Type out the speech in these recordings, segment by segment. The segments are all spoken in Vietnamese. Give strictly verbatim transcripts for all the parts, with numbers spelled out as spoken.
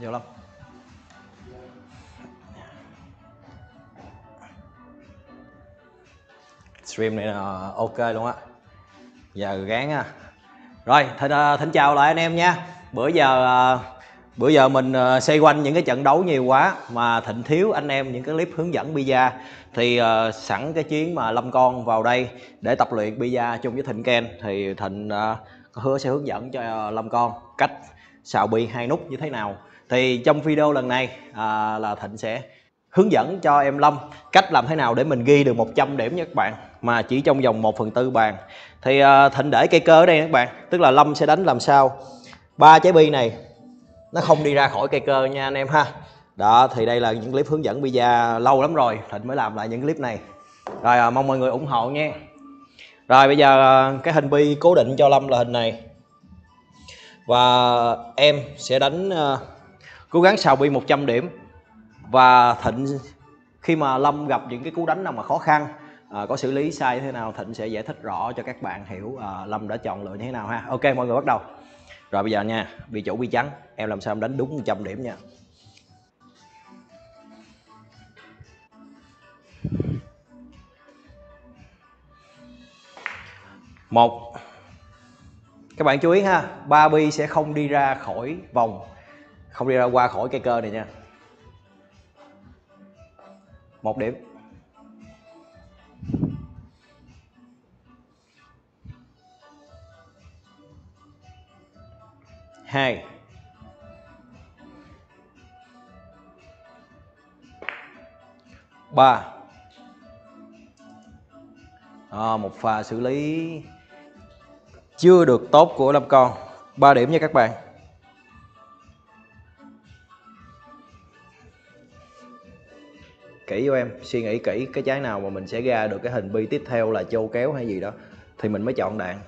Nhiều lắm. Stream này là ok luôn á. Giờ gán á. Rồi, thỉnh chào lại anh em nha. Bữa giờ bữa giờ mình xoay quanh những cái trận đấu nhiều quá mà Thịnh thiếu anh em những cái clip hướng dẫn bida, thì uh, sẵn cái chuyến mà Lâm Con vào đây để tập luyện bida chung với Thịnh Ken thì Thịnh uh, có hứa sẽ hướng dẫn cho uh, Lâm Con cách xào bi hai nút như thế nào. Thì trong video lần này uh, là Thịnh sẽ hướng dẫn cho em Lâm cách làm thế nào để mình ghi được một trăm điểm nha các bạn, mà chỉ trong vòng một phần tư bàn. Thì uh, Thịnh để cây cơ ở đây các bạn, tức là Lâm sẽ đánh làm sao ba trái bi này nó không đi ra khỏi cây cơ nha anh em ha. Đó, thì đây là những clip hướng dẫn bida lâu lắm rồi Thịnh mới làm lại những clip này. Rồi à, mong mọi người ủng hộ nha. Rồi bây giờ cái hình bi cố định cho Lâm là hình này. Và em sẽ đánh uh, cố gắng xào bi một trăm điểm. Và Thịnh khi mà Lâm gặp những cái cú đánh nào mà khó khăn, uh, có xử lý sai thế nào, Thịnh sẽ giải thích rõ cho các bạn hiểu uh, Lâm đã chọn lựa như thế nào ha. Ok, mọi người bắt đầu. Rồi bây giờ nha, bị chủ bị trắng, em làm sao em đánh đúng một trăm điểm nha. Một. Các bạn chú ý ha, ba bi sẽ không đi ra khỏi vòng, không đi ra qua khỏi cây cơ này nha. Một điểm. Hai. Ba. À, một pha xử lý chưa được tốt của Lâm Con. Ba điểm nha các bạn. Kỹ vô em, suy nghĩ kỹ cái trái nào mà mình sẽ ra được cái hình bi tiếp theo là chô kéo hay gì đó thì mình mới chọn đạn.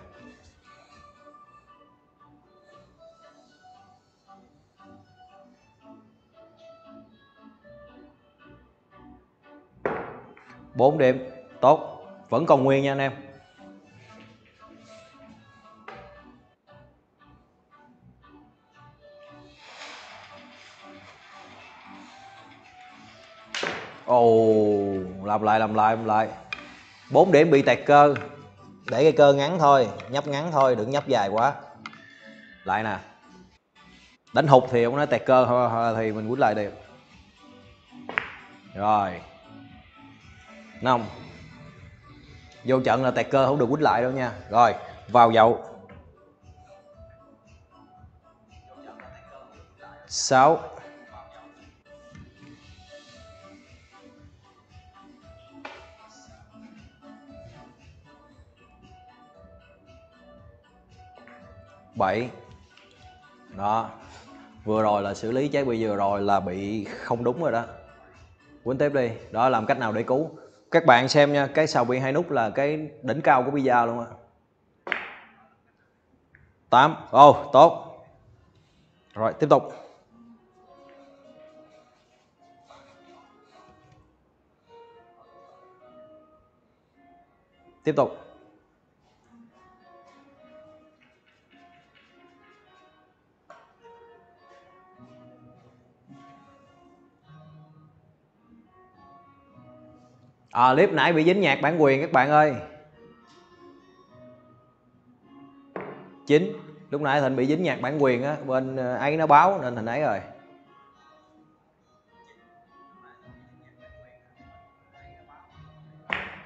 Bốn điểm, tốt, vẫn còn nguyên nha anh em. Ồ, làm lại, làm lại, làm lại. Bốn điểm bị tẹt cơ. Để cái cơ ngắn thôi, nhấp ngắn thôi, đừng nhấp dài quá. Lại nè. Đánh hụt thì ông nói tẹt cơ thì mình quýnh lại đi. Rồi. Năm. Vô trận là tẹt cơ không được quýnh lại đâu nha. Rồi, vào dậu. Sáu. Bảy. Đó. Vừa rồi là xử lý trái bi vừa rồi là bị không đúng rồi đó. Quýnh tiếp đi. Đó, làm cách nào để cứu. Các bạn xem nha, cái xào bi hai nút là cái đỉnh cao của bida luôn á. Tám. Ồ, tốt. Rồi, tiếp tục. Tiếp tục. À, clip nãy bị dính nhạc bản quyền các bạn ơi. Chín. Lúc nãy Thịnh bị dính nhạc bản quyền á, bên ấy nó báo nên Thịnh ấy rồi.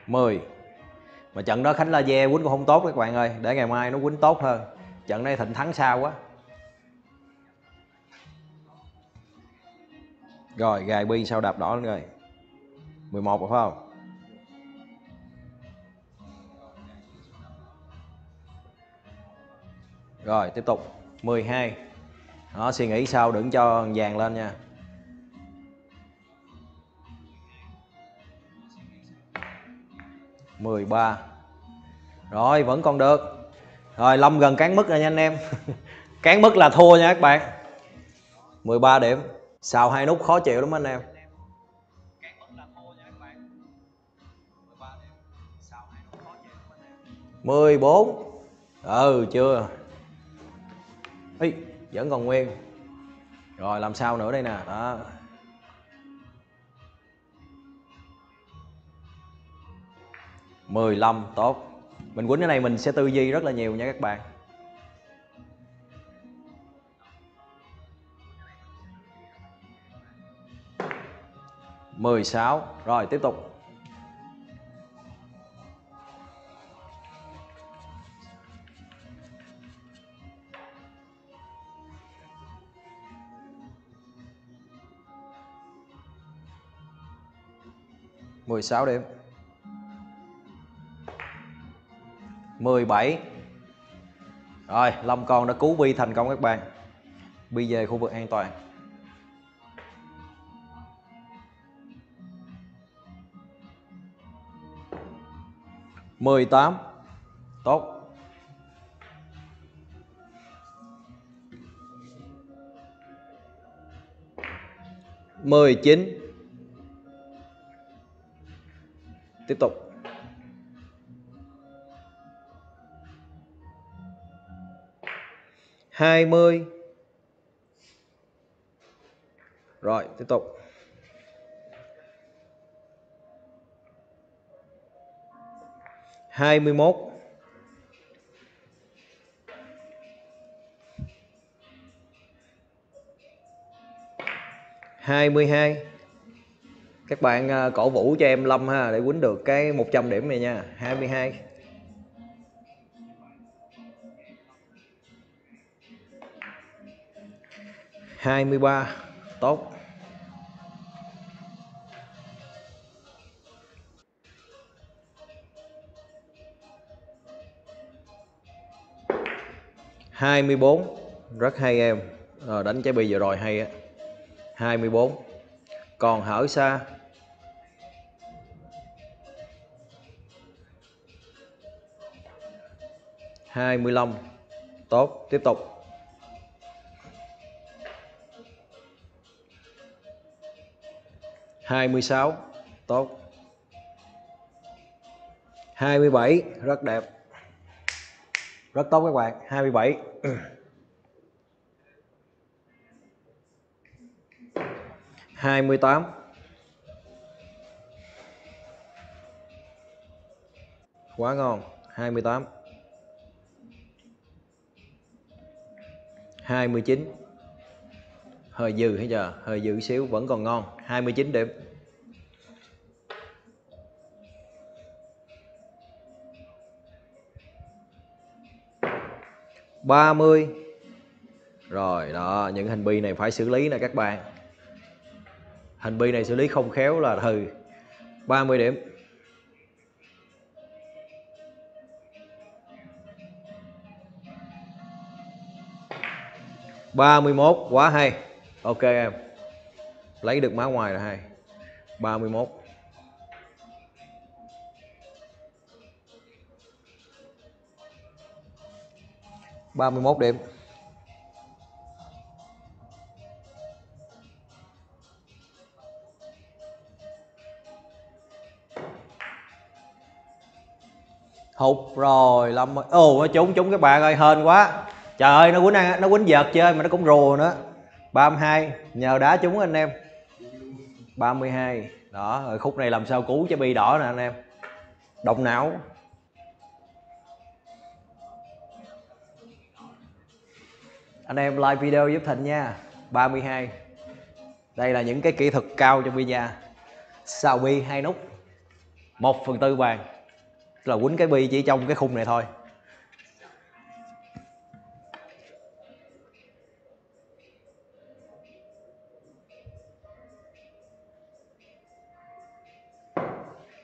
Mười. Mà trận đó Khánh La Ve quýnh cũng không tốt các bạn ơi, để ngày mai nó quýnh tốt hơn. Trận này Thịnh thắng xa quá. Rồi, gài bi sao đạp đỏ lên rồi. Mười một rồi phải không? Rồi tiếp tục. Mười hai. Đó, suy nghĩ sao đừng cho vàng lên nha. Mười ba. Rồi vẫn còn được. Rồi Lâm gần cán mức rồi nha anh em. Cán mức là thua nha các bạn. Mười ba điểm. Xào hai nút khó chịu lắm anh em. Mười bốn. Ừ chưa. Ý, vẫn còn nguyên. Rồi làm sao nữa đây nè, đó. mười lăm, tốt. Mình quýnh cái này mình sẽ tư duy rất là nhiều nha các bạn. Mười sáu, rồi tiếp tục. Mười sáu điểm. Mười bảy. Rồi, Lâm Con đã cứu Bi thành công các bạn. Bi về khu vực an toàn. Mười tám. Tốt. Mười chín. Tiếp tục. Hai mươi. Rồi, tiếp tục. Hai mươi mốt. Hai mươi hai. Các bạn cổ vũ cho em Lâm ha, để quýnh được cái một trăm điểm này nha. Hai mươi hai. Hai mươi ba. Tốt. Hai mươi bốn. Rất hay em. Rồi, đánh trái bi vừa rồi hay á. Hai mươi bốn. Còn hở xa. Hai mươi lăm. Tốt, tiếp tục. Hai mươi sáu. Tốt. Hai mươi bảy. Rất đẹp. Rất tốt các bạn. Hai mươi bảy. Hai mươi tám. Quá ngon. Hai mươi tám. Hai mươi chín. Hơi dừ hay giờ, hơi dữ xíu, vẫn còn ngon. Hai mươi chín điểm. Ba mươi. Rồi đó, những hành vi này phải xử lý nè các bạn. Hành vi này xử lý không khéo là hừ. Ba mươi điểm. Ba mươi mốt, quá hay. Ok em. Lấy được má ngoài là hay. Ba mươi mốt. Ba mươi mốt điểm. Hụt rồi. Lâm ơi. Ồ, nó trúng trúng các bạn ơi, hên quá. Trời ơi, nó quýnh ăn, nó quýnh vợt chơi mà nó cũng rùa nữa. Ba mươi hai, nhờ đá trúng anh em. Ba mươi hai. Đó, rồi khúc này làm sao cứu cho bi đỏ nè anh em. Động não. Anh em like video giúp Thịnh nha. Ba mươi hai. Đây là những cái kỹ thuật cao cho bi nha. Xào bi hai nút, một phần tư bàn. Tức là quýnh cái bi chỉ trong cái khung này thôi.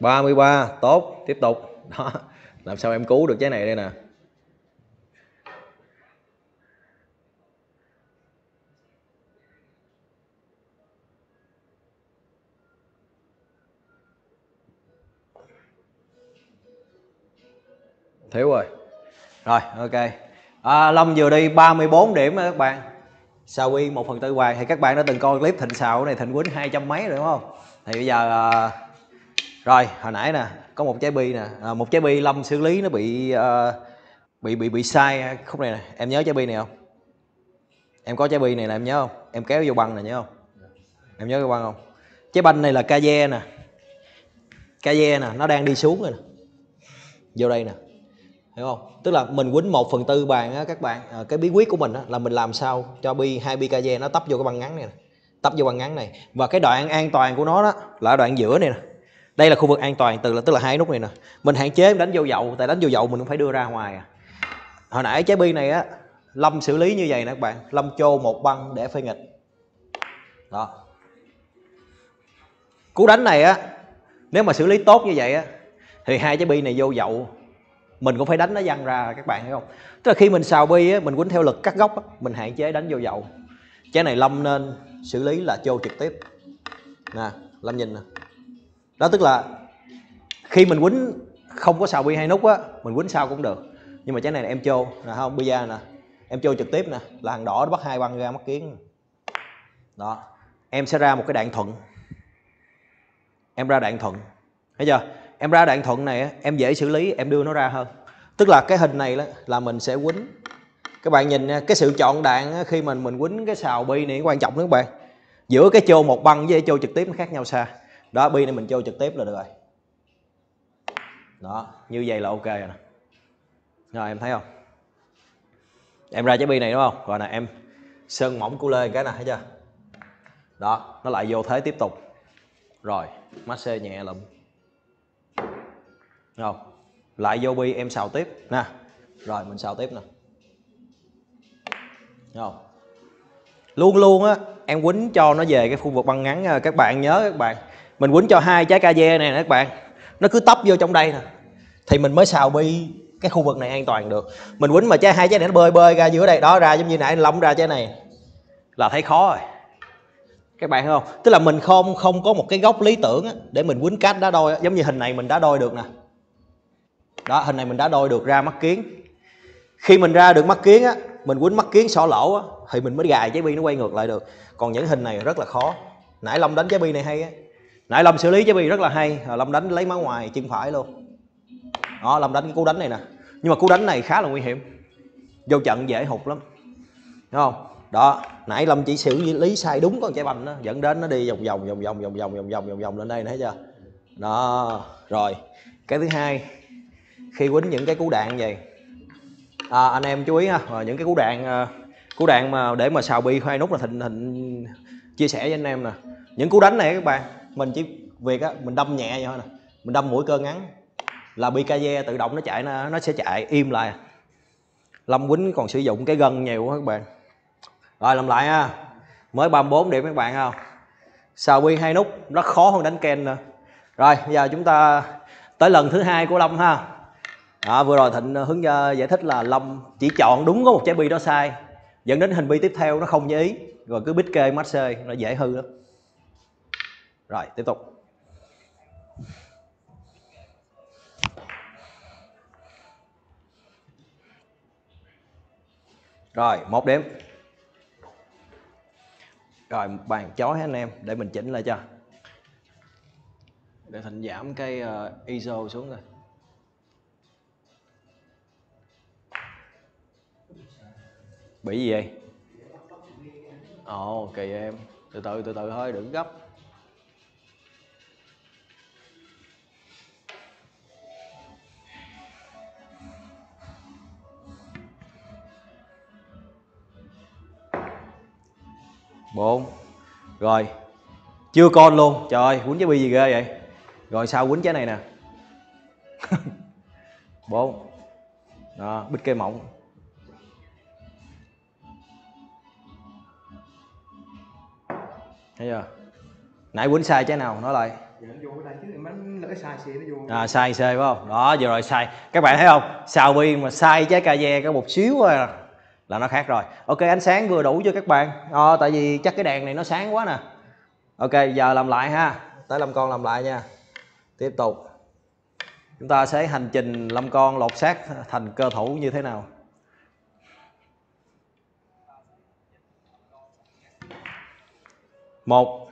Ba mươi ba, tốt, tiếp tục. Đó, làm sao em cứu được trái này đây nè. Thiếu rồi. Rồi, ok. À, Lâm vừa đi ba mươi bốn điểm các bạn. Sao y một phần tư hoàng. Thì các bạn đã từng coi clip Thịnh xạo này, Thịnh quýnh hai trăm mấy rồi đúng không? Thì bây giờ... À... Rồi, hồi nãy nè, có một trái bi nè, à, một trái bi Lâm xử lý nó bị uh, bị bị bị sai khúc này nè, em nhớ trái bi này không? Em có trái bi này là em nhớ không? Em kéo vô băng này nhớ không? Em nhớ cái băng không? Trái banh này là ca giê e nè. ca giê e nè, nó đang đi xuống rồi nè. Vô đây nè. Hiểu không? Tức là mình quýnh một phần tư bàn á các bạn, à, cái bí quyết của mình á là mình làm sao cho bi hai bi ca giê e nó tấp vô cái băng ngắn này nè. Tấp vô băng ngắn này. Và cái đoạn an toàn của nó đó là đoạn giữa này nè. Đây là khu vực an toàn, từ là tức là hai nút này nè. Mình hạn chế đánh vô dậu, tại đánh vô dậu mình cũng phải đưa ra ngoài à. Hồi nãy trái bi này á Lâm xử lý như vậy nè các bạn, Lâm chô một băng để phê nghịch. Đó. Cú đánh này á, nếu mà xử lý tốt như vậy á thì hai trái bi này vô dậu mình cũng phải đánh nó văng ra các bạn, hiểu không? Tức là khi mình xào bi á, mình quýnh theo lực cắt góc á, mình hạn chế đánh vô dậu. Trái này Lâm nên xử lý là chô trực tiếp. Nè, Lâm nhìn nè. Đó tức là khi mình quýnh không có xào bi hai nút á, mình quýnh sao cũng được. Nhưng mà trái này, này em chô, nè không, bi ra nè. Em chô trực tiếp nè, là hàng đỏ nó bắt hai băng ra mắc kiến. Đó, em sẽ ra một cái đạn thuận. Em ra đạn thuận. Thấy chưa? Em ra đạn thuận này em dễ xử lý, em đưa nó ra hơn. Tức là cái hình này là mình sẽ quýnh. Các bạn nhìn cái sự chọn đạn khi mình mình quýnh cái xào bi này quan trọng nữa các bạn. Giữa cái chô một băng với cái chô trực tiếp nó khác nhau xa. Đó, bi này mình chô trực tiếp là được rồi. Đó, như vậy là ok rồi nè. Rồi em thấy không? Em ra trái bi này đúng không? Rồi nè em sơn mỏng cu lê cái nè, thấy chưa? Đó, nó lại vô thế tiếp tục. Rồi, massage nhẹ lụm. Không, lại vô bi em xào tiếp nè. Rồi mình xào tiếp nè. Không. Luôn luôn á, em quýnh cho nó về cái khu vực băng ngắn các bạn nhớ các bạn. Mình quýnh cho hai trái ca giê này nè các bạn. Nó cứ tấp vô trong đây nè. Thì mình mới xào bi cái khu vực này an toàn được. Mình quýnh mà trái hai trái này nó bơi bơi ra giữa đây đó ra giống như nãy lông ra trái này là thấy khó rồi. Các bạn thấy không? Tức là mình không không có một cái góc lý tưởng á, để mình quýnh cát đá đôi á. Giống như hình này mình đá đôi được nè. Đó, hình này mình đã đôi được ra mắt kiến. Khi mình ra được mắt kiến á, mình quýnh mắt kiến xỏ lỗ á, thì mình mới gài trái bi nó quay ngược lại được. Còn những hình này rất là khó. Nãy Lâm đánh trái bi này hay á. Nãy Lâm xử lý trái bi rất là hay. Lâm đánh lấy má ngoài chân phải luôn. Đó, Lâm đánh cái cú đánh này nè. Nhưng mà cú đánh này khá là nguy hiểm. Vô trận dễ hụt lắm. Đúng không? Đó, nãy Lâm chỉ xử lý sai đúng con trái banh đó, dẫn đến nó đi vòng vòng vòng vòng vòng vòng vòng vòng vòng vòng lên đây, thấy chưa? Đó, rồi. Cái thứ hai, khi quýnh những cái cú đạn vậy à, anh em chú ý ha, à, những cái cú đạn à, cú đạn mà để mà xào bi khoai nút là Thịnh Thịnh chia sẻ với anh em nè. Những cú đánh này các bạn, mình chỉ việc á, mình đâm nhẹ vậy thôi nè, mình đâm mũi cơ ngắn là bi ca giê tự động nó chạy, nó nó sẽ chạy im lại. Lâm quýnh còn sử dụng cái gân nhiều quá các bạn. Rồi làm lại ha, mới ba mươi bốn điểm các bạn không? Xào bi hai nút nó khó hơn đánh Ken nữa. Rồi bây giờ chúng ta tới lần thứ hai của Lâm ha. À, vừa rồi Thịnh hướng giải thích là Lâm chỉ chọn đúng có một trái bi đó sai, dẫn đến hình bi tiếp theo nó không như ý, rồi cứ bít kê mát xê nó dễ hư lắm. Rồi tiếp tục. Rồi một điểm. Rồi bàn chói anh em để mình chỉnh lại cho. Để Thịnh giảm cái i ét ô xuống rồi. Bị gì vậy? Ồ, kỳ em. Từ từ, từ từ thôi, đừng gấp. Bốn. Rồi. Chưa con luôn. Trời ơi, quýnh trái bi gì ghê vậy? Rồi sao quýnh trái này nè. Bốn. Đó, bít cây mộng. Thấy chưa? Nãy quýnh sai trái nào nói lại. À sai C phải không? Đó vừa rồi sai. Các bạn thấy không? Xào bi mà sai trái ca giê có một xíu thôi à, là nó khác rồi. Ok, ánh sáng vừa đủ cho các bạn. À, tại vì chắc cái đèn này nó sáng quá nè. Ok, giờ làm lại ha. Tới Lâm Con làm lại nha. Tiếp tục. Chúng ta sẽ hành trình Lâm Con lột xác thành cơ thủ như thế nào. Một.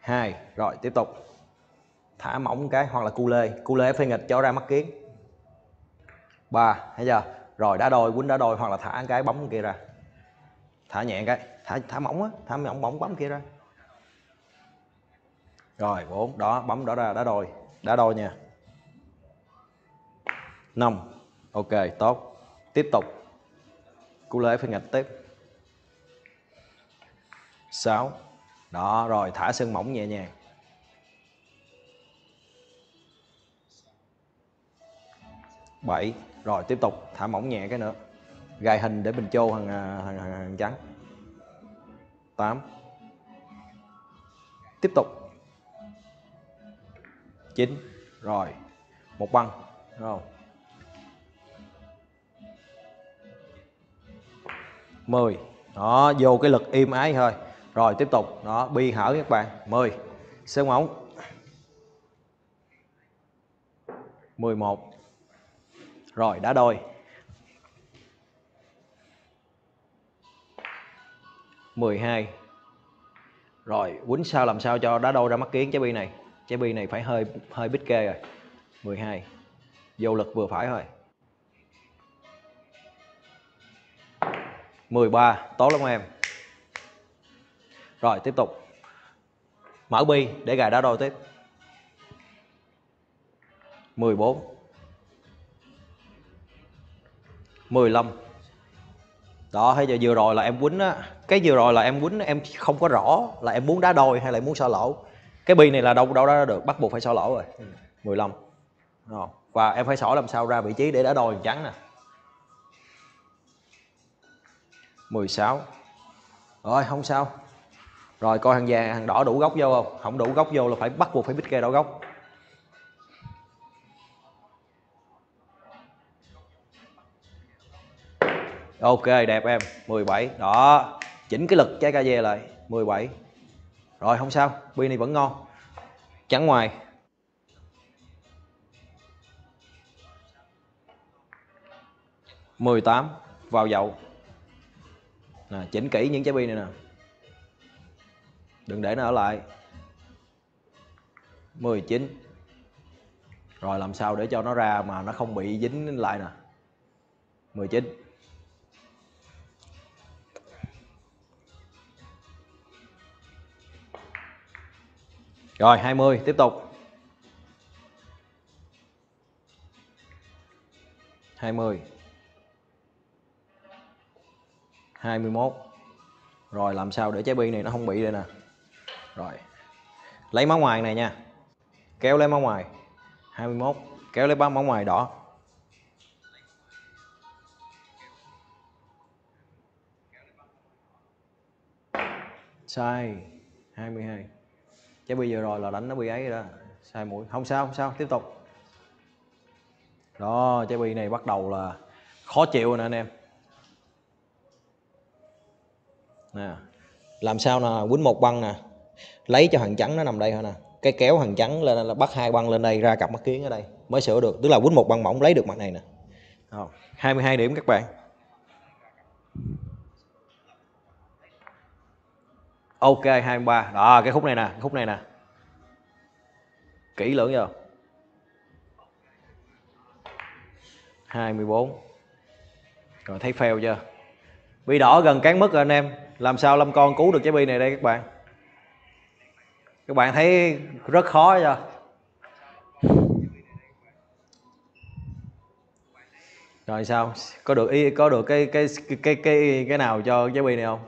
Hai. Rồi tiếp tục. thả mỏng cái hoặc là cu lê, cu lê phi nghịch cho ra mắt kiến ba, thấy chưa? Rồi đá đôi, quýnh đá đôi hoặc là thả cái bấm kia ra, thả nhẹ cái, thả thả mỏng á, thả mỏng bóng bấm kia ra. Rồi bốn đó, bấm đó ra, đá đôi, đá đôi nha. Năm, ok, tốt, tiếp tục, cú lê phi nghịch tiếp. Sáu, đó rồi thả sân mỏng nhẹ nhàng. Bảy, rồi tiếp tục thả mỏng nhẹ cái nữa, gài hình để mình chô hàng, hàng, hàng, hàng trắng. Tám, tiếp tục. Chín, rồi một băng rồi. Mười, đó vô cái lực im ái thôi. Rồi tiếp tục đó, bi hở các bạn. Mười, sơn móng. Mười một, rồi đá đôi. Mười hai, rồi quýnh sao làm sao cho đá đôi ra mắt kiến. Trái bi này, trái bi này phải hơi hơi bít kê rồi. Mười hai, vô lực vừa phải thôi. Mười ba, tốt lắm em. Rồi tiếp tục mở bi để gài đá đôi tiếp. Mười bốn, mười lăm. Đó thấy giờ vừa rồi là em quýnh á, cái vừa rồi là em quýnh em không có rõ là em muốn đá đôi hay là muốn xỏ lỗ. Cái bi này là đâu đâu ra được, bắt buộc phải xỏ lỗ rồi. Mười lăm. Rồi, và em phải xỏ làm sao ra vị trí để đá đôi trắng nè. Mười sáu. Rồi không sao. Rồi coi hàng vàng, hàng đỏ đủ góc vô không? Không đủ góc vô là phải bắt buộc phải bít kê đỏ góc. Ok đẹp em. Mười bảy, đó chỉnh cái lực trái ca giê lại. Mười bảy, rồi không sao, bi này vẫn ngon, trắng ngoài. Mười tám, vào dậu nè, chỉnh kỹ những trái bi này nè, đừng để nó ở lại. Mười chín, rồi làm sao để cho nó ra mà nó không bị dính lại nè. Mười chín, rồi hai mươi, tiếp tục. Hai mươi, hai mươi mốt, rồi làm sao để trái bi này nó không bị đây nè. Rồi lấy máu ngoài này nha, kéo lấy máu ngoài. Hai mươi mốt, kéo lấy máu ngoài đỏ. Sai. Hai mươi hai, trái bi vừa rồi là đánh nó bị ấy đó, sai mũi. Không sao, không sao, tiếp tục. Đó trái bi này bắt đầu là khó chịu rồi nè anh em nè. Làm sao nè, quýnh một băng nè, lấy cho hàng trắng nó nằm đây thôi nè, cái kéo hàng trắng lên là bắt hai băng lên đây ra cặp mắt kiến ở đây mới sửa được, tức là quýnh một băng mỏng lấy được mặt này nè. Hai mươi hai điểm các bạn. Ok hai mươi ba, đó cái khúc này nè, khúc này nè kỹ lưỡng vô. Hai mươi bốn, rồi thấy fail chưa, bi đỏ gần cán mức rồi anh em. Làm sao Lâm Con cứu được trái bi này đây các bạn? Các bạn thấy rất khó chưa? Rồi sao, có được ý, có được cái cái cái cái cái nào cho trái bi này không?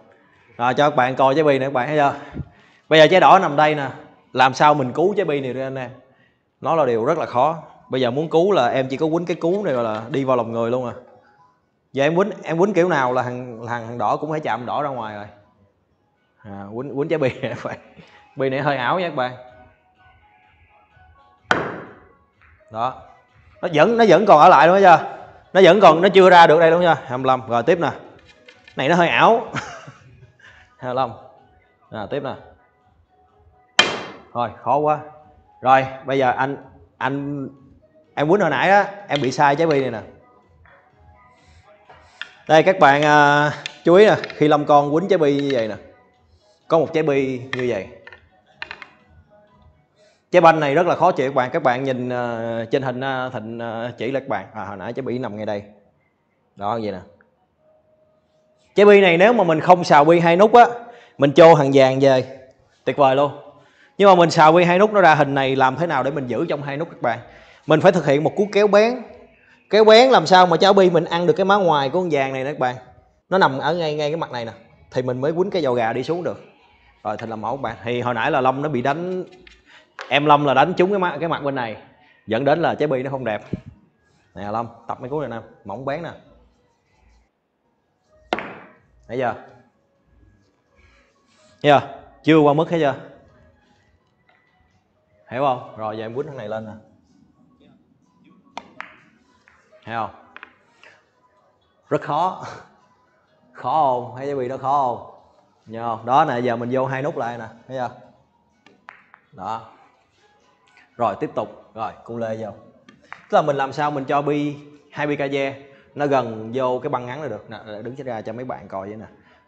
Rồi cho các bạn coi trái bi này, các bạn thấy chưa? Bây giờ trái đỏ nằm đây nè, làm sao mình cứu trái bi này đây anh em? Nó là điều rất là khó. Bây giờ muốn cứu là em chỉ có quýnh cái cú này gọi là đi vào lòng người luôn à. Giờ em quýnh, em quýnh kiểu nào là hàng hàng, hàng đỏ cũng phải chạm đỏ ra ngoài rồi. À, quýnh quýnh trái bi này các bạn. Bi này hơi ảo nha các bạn. Đó. Nó vẫn nó vẫn còn ở lại đúng chưa? Nó vẫn còn, nó chưa ra được đây đúng chưa? hai mươi lăm, rồi tiếp nè. Này nó hơi ảo. hai mươi lăm. À, tiếp nè. Rồi, khó quá. Rồi, bây giờ anh anh em quýnh hồi nãy đó, em bị sai trái bi này nè. Đây các bạn à, chú ý nè, khi Lâm Con quýnh trái bi như vậy nè, có một trái bi như vậy. Trái banh này rất là khó chịu các bạn. Các bạn nhìn uh, trên hình uh, Thịnh uh, chỉ là các bạn. À, hồi nãy trái bi nằm ngay đây. Đó vậy nè. Trái bi này nếu mà mình không xào bi hai nút á, mình chô hàng vàng về tuyệt vời luôn. Nhưng mà mình xào bi hai nút nó ra hình này, làm thế nào để mình giữ trong hai nút các bạn? Mình phải thực hiện một cú kéo bén. Kéo bén làm sao mà trái bi mình ăn được cái má ngoài của con vàng này nè các bạn. Nó nằm ở ngay ngay cái mặt này nè thì mình mới quýnh cái giò gà đi xuống được. Rồi Thịnh làm mẫu các bạn. Thì hồi nãy là Lâm nó bị đánh, em Lâm là đánh trúng cái mặt, cái mặt bên này, dẫn đến là trái bi nó không đẹp. Nè Lâm tập mấy cú này nè, mỏng bén nè. Thấy chưa? Thấy chưa? Chưa qua mức, thấy chưa? Hiểu không? Rồi giờ em quýnh thằng này lên nè. Thấy không? Rất khó. Khó không? Thấy trái bi đó khó không? Nhớ không? Đó nè, giờ mình vô hai nút lại nè, thấy chưa? Đó. Rồi tiếp tục, rồi cung lê vô. Tức là mình làm sao mình cho bi hai bi K G E nó gần vô cái băng ngắn là được. Nè, đứng chết ra cho mấy bạn coi vậy nè.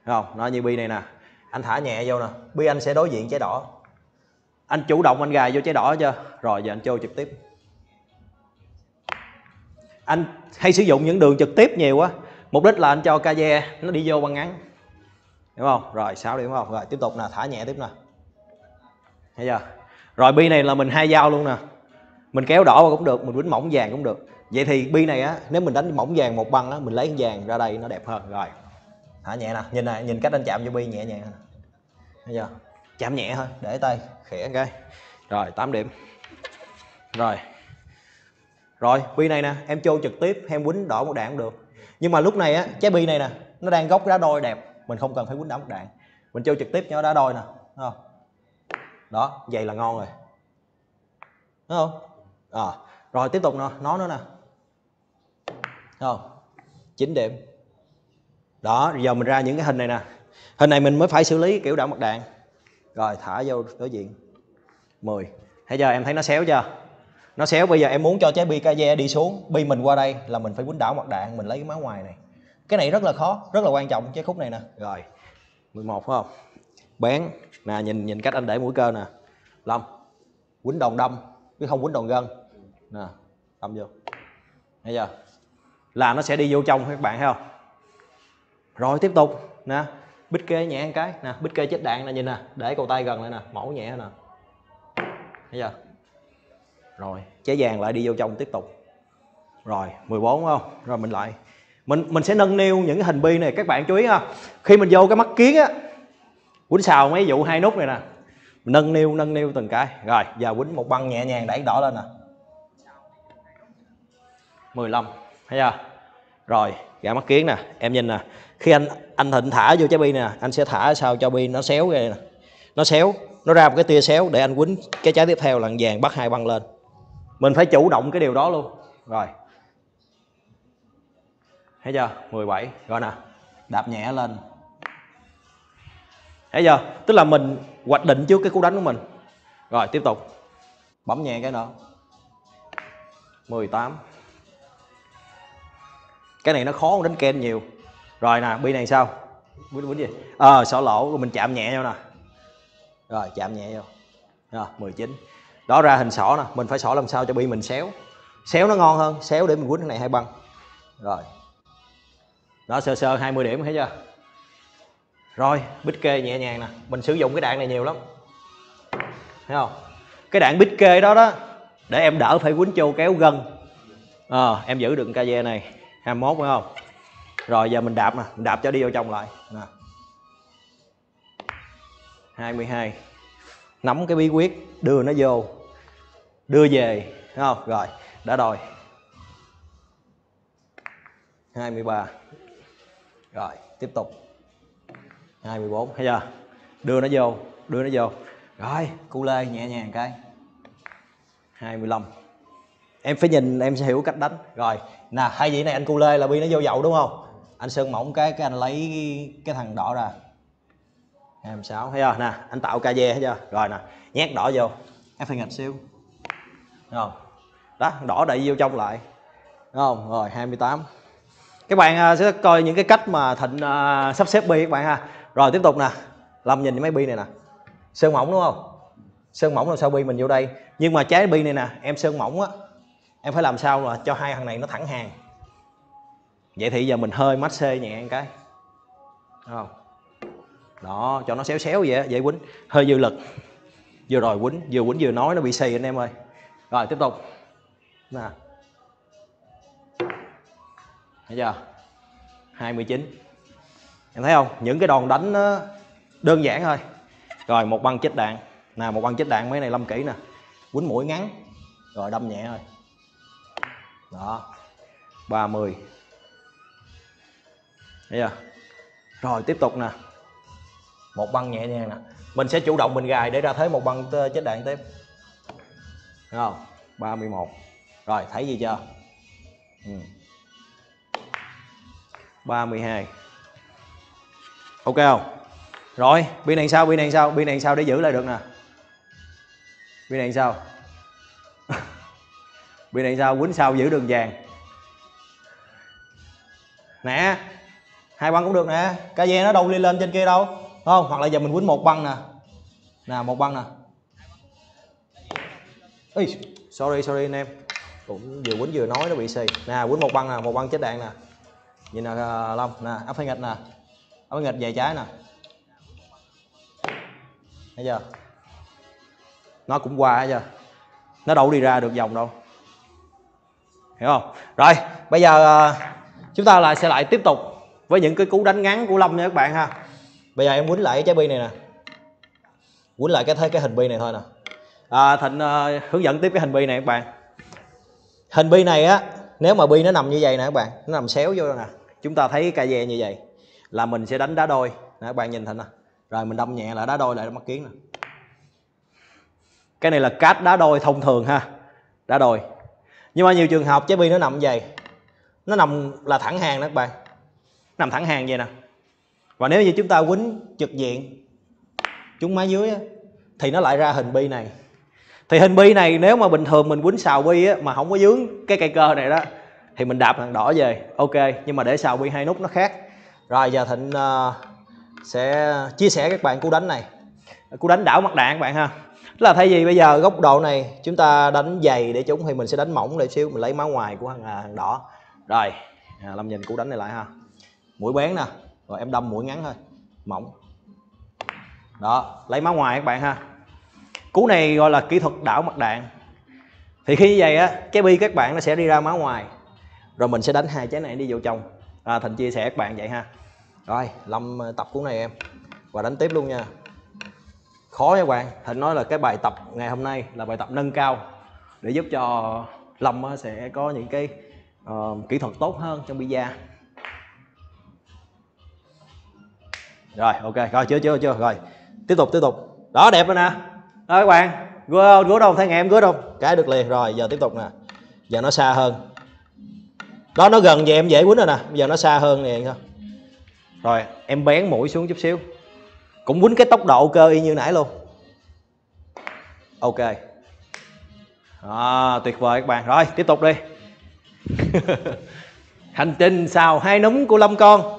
Thấy không? Nó như bi này nè. Anh thả nhẹ vô nè, bi anh sẽ đối diện trái đỏ. Anh chủ động anh gài vô trái đỏ chưa? Rồi giờ anh chơi trực tiếp. Anh hay sử dụng những đường trực tiếp nhiều á, mục đích là anh cho K G E nó đi vô băng ngắn. Đúng không? Rồi sáu điểm không? Rồi tiếp tục nè, thả nhẹ tiếp nè. Thấy chưa? Rồi bi này là mình hai dao luôn nè. Mình kéo đỏ vào cũng được, mình quýnh mỏng vàng cũng được. Vậy thì bi này á, nếu mình đánh mỏng vàng một băng á, mình lấy cái vàng ra đây nó đẹp hơn. Rồi. Thả nhẹ nè, nhìn nè, nhìn cách anh chạm vô bi nhẹ nhàng. Thấy chưa? Chạm nhẹ thôi, để tay, khẽ cái. Rồi, tám điểm. Rồi. Rồi, bi này nè, em chô trực tiếp, em quýnh đỏ một đạn cũng được. Nhưng mà lúc này á, trái bi này nè, nó đang góc đá đôi đẹp. Mình không cần phải quýnh đá một đạn, mình chơi trực tiếp cho đá đôi nè, đúng không? Đó, vậy là ngon rồi, đúng không? À, rồi tiếp tục nè, nó nữa nè, đúng không? Chín điểm. Đó, giờ mình ra những cái hình này nè, hình này mình mới phải xử lý kiểu đá một đạn. Rồi thả vô đối diện, mười. Bây giờ em thấy nó xéo chưa? Nó xéo. Bây giờ em muốn cho trái bi K G E đi xuống, bi mình qua đây là mình phải quýnh đá một đạn, mình lấy cái má ngoài này. Cái này rất là khó, rất là quan trọng cái khúc này nè. Rồi, mười một phải không? Bén, nè nhìn nhìn cách anh để mũi cơ nè. Lâm, quýnh đòn đâm, chứ không quýnh đòn gân. Nè, đâm vô. Thấy chưa? Là nó sẽ đi vô trong các bạn thấy không? Rồi tiếp tục nè, bích kê nhẹ một cái nè, bích kê chết đạn nè, nhìn nè, để cầu tay gần lại nè, mổ nhẹ nè. Thấy chưa? Rồi, trái vàng lại đi vô trong tiếp tục. Rồi, mười bốn phải không? Rồi mình lại Mình, mình sẽ nâng niu những cái hình bi này các bạn chú ý ha. Khi mình vô cái mắt kiến á, quýnh xào mấy vụ hai nút này nè, mình nâng niu nâng niu từng cái. Rồi giờ quýnh một băng nhẹ nhàng đẩy đỏ lên nè, mười lăm. Thấy chưa? Rồi gã mắt kiến nè, em nhìn nè, khi anh anh Thịnh thả vô trái bi nè, anh sẽ thả sao cho bi nó xéo ra nè, nó xéo, nó ra một cái tia xéo để anh quýnh cái trái tiếp theo là vàng bắt hai băng lên. Mình phải chủ động cái điều đó luôn. Rồi thấy chưa? mười bảy. Rồi nè, đạp nhẹ lên. Thấy chưa? Tức là mình hoạch định trước cái cú đánh của mình. Rồi tiếp tục, bấm nhẹ cái nữa, mười tám. Cái này nó khó hơn đánh Ken nhiều. Rồi nè, bi này sao? Bính gì? Ờ, à, xỏ lỗ, mình chạm nhẹ vô nè. Rồi chạm nhẹ vô. Rồi, mười chín. Đó ra hình xỏ nè, mình phải xỏ làm sao cho bi mình xéo. Xéo nó ngon hơn, xéo để mình quýnh cái này hai băng. Rồi đó, sơ sơ hai mươi điểm, thấy chưa? Rồi bích kê nhẹ nhàng nè, mình sử dụng cái đạn này nhiều lắm, thấy không? Cái đạn bích kê đó đó để em đỡ phải quýnh chô kéo gân. Ờ à, em giữ được K G E này hai mươi mốt phải không? Rồi giờ mình đạp nè, mình đạp cho đi vô trong lại nè, hai mươi hai. Nắm cái bí quyết đưa nó vô, đưa về, thấy không? Rồi đã đòi, hai mươi ba. Rồi, tiếp tục hai mươi bốn, thấy chưa? Đưa nó vô, đưa nó vô. Rồi, cu lê nhẹ nhàng cái, hai mươi lăm. Em phải nhìn, em sẽ hiểu cách đánh. Rồi, nè, hai vị này anh cu lê là bi nó vô dậu đúng không? Anh sơn mỏng cái, cái anh lấy cái thằng đỏ ra, hai mươi sáu, thấy chưa? Nè, anh tạo K G E, thấy chưa? Rồi nè, nhét đỏ vô, em phải nghịch xíu, đúng không? Đó, đỏ đẩy vô trong lại, đúng không? Rồi, hai mươi tám. Các bạn sẽ coi những cái cách mà Thịnh uh, sắp xếp bi các bạn ha. Rồi tiếp tục nè, Lâm nhìn mấy bi này nè, sơn mỏng đúng không? sơn mỏng làm sao bi mình vô đây. Nhưng mà trái bi này nè em sơn mỏng á, em phải làm sao là cho hai thằng này nó thẳng hàng. Vậy thì giờ mình hơi mát xê nhẹ một cái, đúng không? Đó, cho nó xéo xéo vậy, vậy quýnh hơi dư lực. Vừa rồi quýnh, vừa quýnh vừa nói nó bị xì anh em ơi. Rồi tiếp tục nè, thấy chưa? Hai mươi chín, em thấy không? Những cái đòn đánh nó đơn giản thôi. Rồi một băng chích đạn nè, một băng chích đạn mấy này Lâm kỹ nè, quýnh mũi ngắn rồi đâm nhẹ thôi. Đó, ba mươi, thấy chưa? Rồi tiếp tục nè, một băng nhẹ nhàng nè, mình sẽ chủ động mình gài để ra thế một băng chết đạn tiếp, thấy không? ba mươi mốt, rồi thấy gì chưa? Ừ. ba mươi hai, ok không? Rồi bi này sao, bi này sao, bi này sao để giữ lại được nè, bi này sao, bi này sao, quýnh sao giữ đường vàng nè, hai băng cũng được nè, ca giê nó đâu lên lên trên kia đâu, đúng không? Hoặc là giờ mình quýnh một băng nè, nè một băng nè. Ê, sorry sorry anh em, cũng vừa quýnh vừa nói nó bị xì nè, quýnh một băng nè, một băng chết đạn nè, nhìn nè Long nè, áp phải nghịch nè, áp phải nghịch về trái nè, thấy chưa? Nó cũng qua, thấy chưa? Nó đâu đi ra được vòng đâu, hiểu không? Rồi bây giờ chúng ta lại sẽ lại tiếp tục với những cái cú đánh ngắn của Lâm nha các bạn ha. Bây giờ em quýnh lại cái trái bi này nè, quýnh lại cái thế cái hình bi này thôi nè. À, Thịnh uh, hướng dẫn tiếp cái hình bi này các bạn. Hình bi này á, nếu mà bi nó nằm như vậy nè các bạn, nó nằm xéo vô nè, chúng ta thấy cái ca giê như vậy là mình sẽ đánh đá đôi nè các bạn, nhìn Thịnh nè, rồi mình đâm nhẹ là đá đôi lại mắc kiến nè. Cái này là cát đá đôi thông thường ha, đá đôi. Nhưng mà nhiều trường hợp trái bi nó nằm như vậy, nó nằm là thẳng hàng nè các bạn, nằm thẳng hàng vậy nè. Và nếu như chúng ta quýnh trực diện chúng má dưới á, thì nó lại ra hình bi này. Thì hình bi này nếu mà bình thường mình quýnh xào bi á, mà không có dướng cái cây cơ này đó, thì mình đạp thằng đỏ về, ok. Nhưng mà để xào bi hai nút nó khác. Rồi giờ Thịnh uh, sẽ chia sẻ các bạn cú đánh này, cú đánh đảo mặt đạn các bạn ha. Tức là thay vì bây giờ góc độ này chúng ta đánh dày để trúng, thì mình sẽ đánh mỏng để xíu, mình lấy má ngoài của thằng, à, thằng đỏ. Rồi à, Lâm nhìn cú đánh này lại ha, mũi bén nè, rồi em đâm mũi ngắn thôi, mỏng. Đó, lấy má ngoài các bạn ha. Cú này gọi là kỹ thuật đảo mặt đạn. Thì khi như vậy á, trái bi các bạn nó sẽ đi ra má ngoài, rồi mình sẽ đánh hai trái này đi vô trong. À, Thịnh chia sẻ các bạn vậy ha. Rồi Lâm tập cú này em, và đánh tiếp luôn nha. Khó nha các bạn. Thịnh nói là cái bài tập ngày hôm nay là bài tập nâng cao, để giúp cho Lâm sẽ có những cái uh, kỹ thuật tốt hơn trong bi da. Rồi ok, rồi chưa chưa chưa rồi tiếp tục tiếp tục đó, đẹp rồi nè. Đó các bạn, gứa gứa đâu, thấy em gứa đâu, cái được liền. Rồi giờ tiếp tục nè, giờ nó xa hơn đó, nó gần về em dễ quýnh rồi nè. Bây giờ nó xa hơn nè, rồi em bén mũi xuống chút xíu, cũng quýnh cái tốc độ cơ y như nãy luôn, ok. À, tuyệt vời các bạn. Rồi tiếp tục đi. Hành trình xào hai núm của Lâm Con.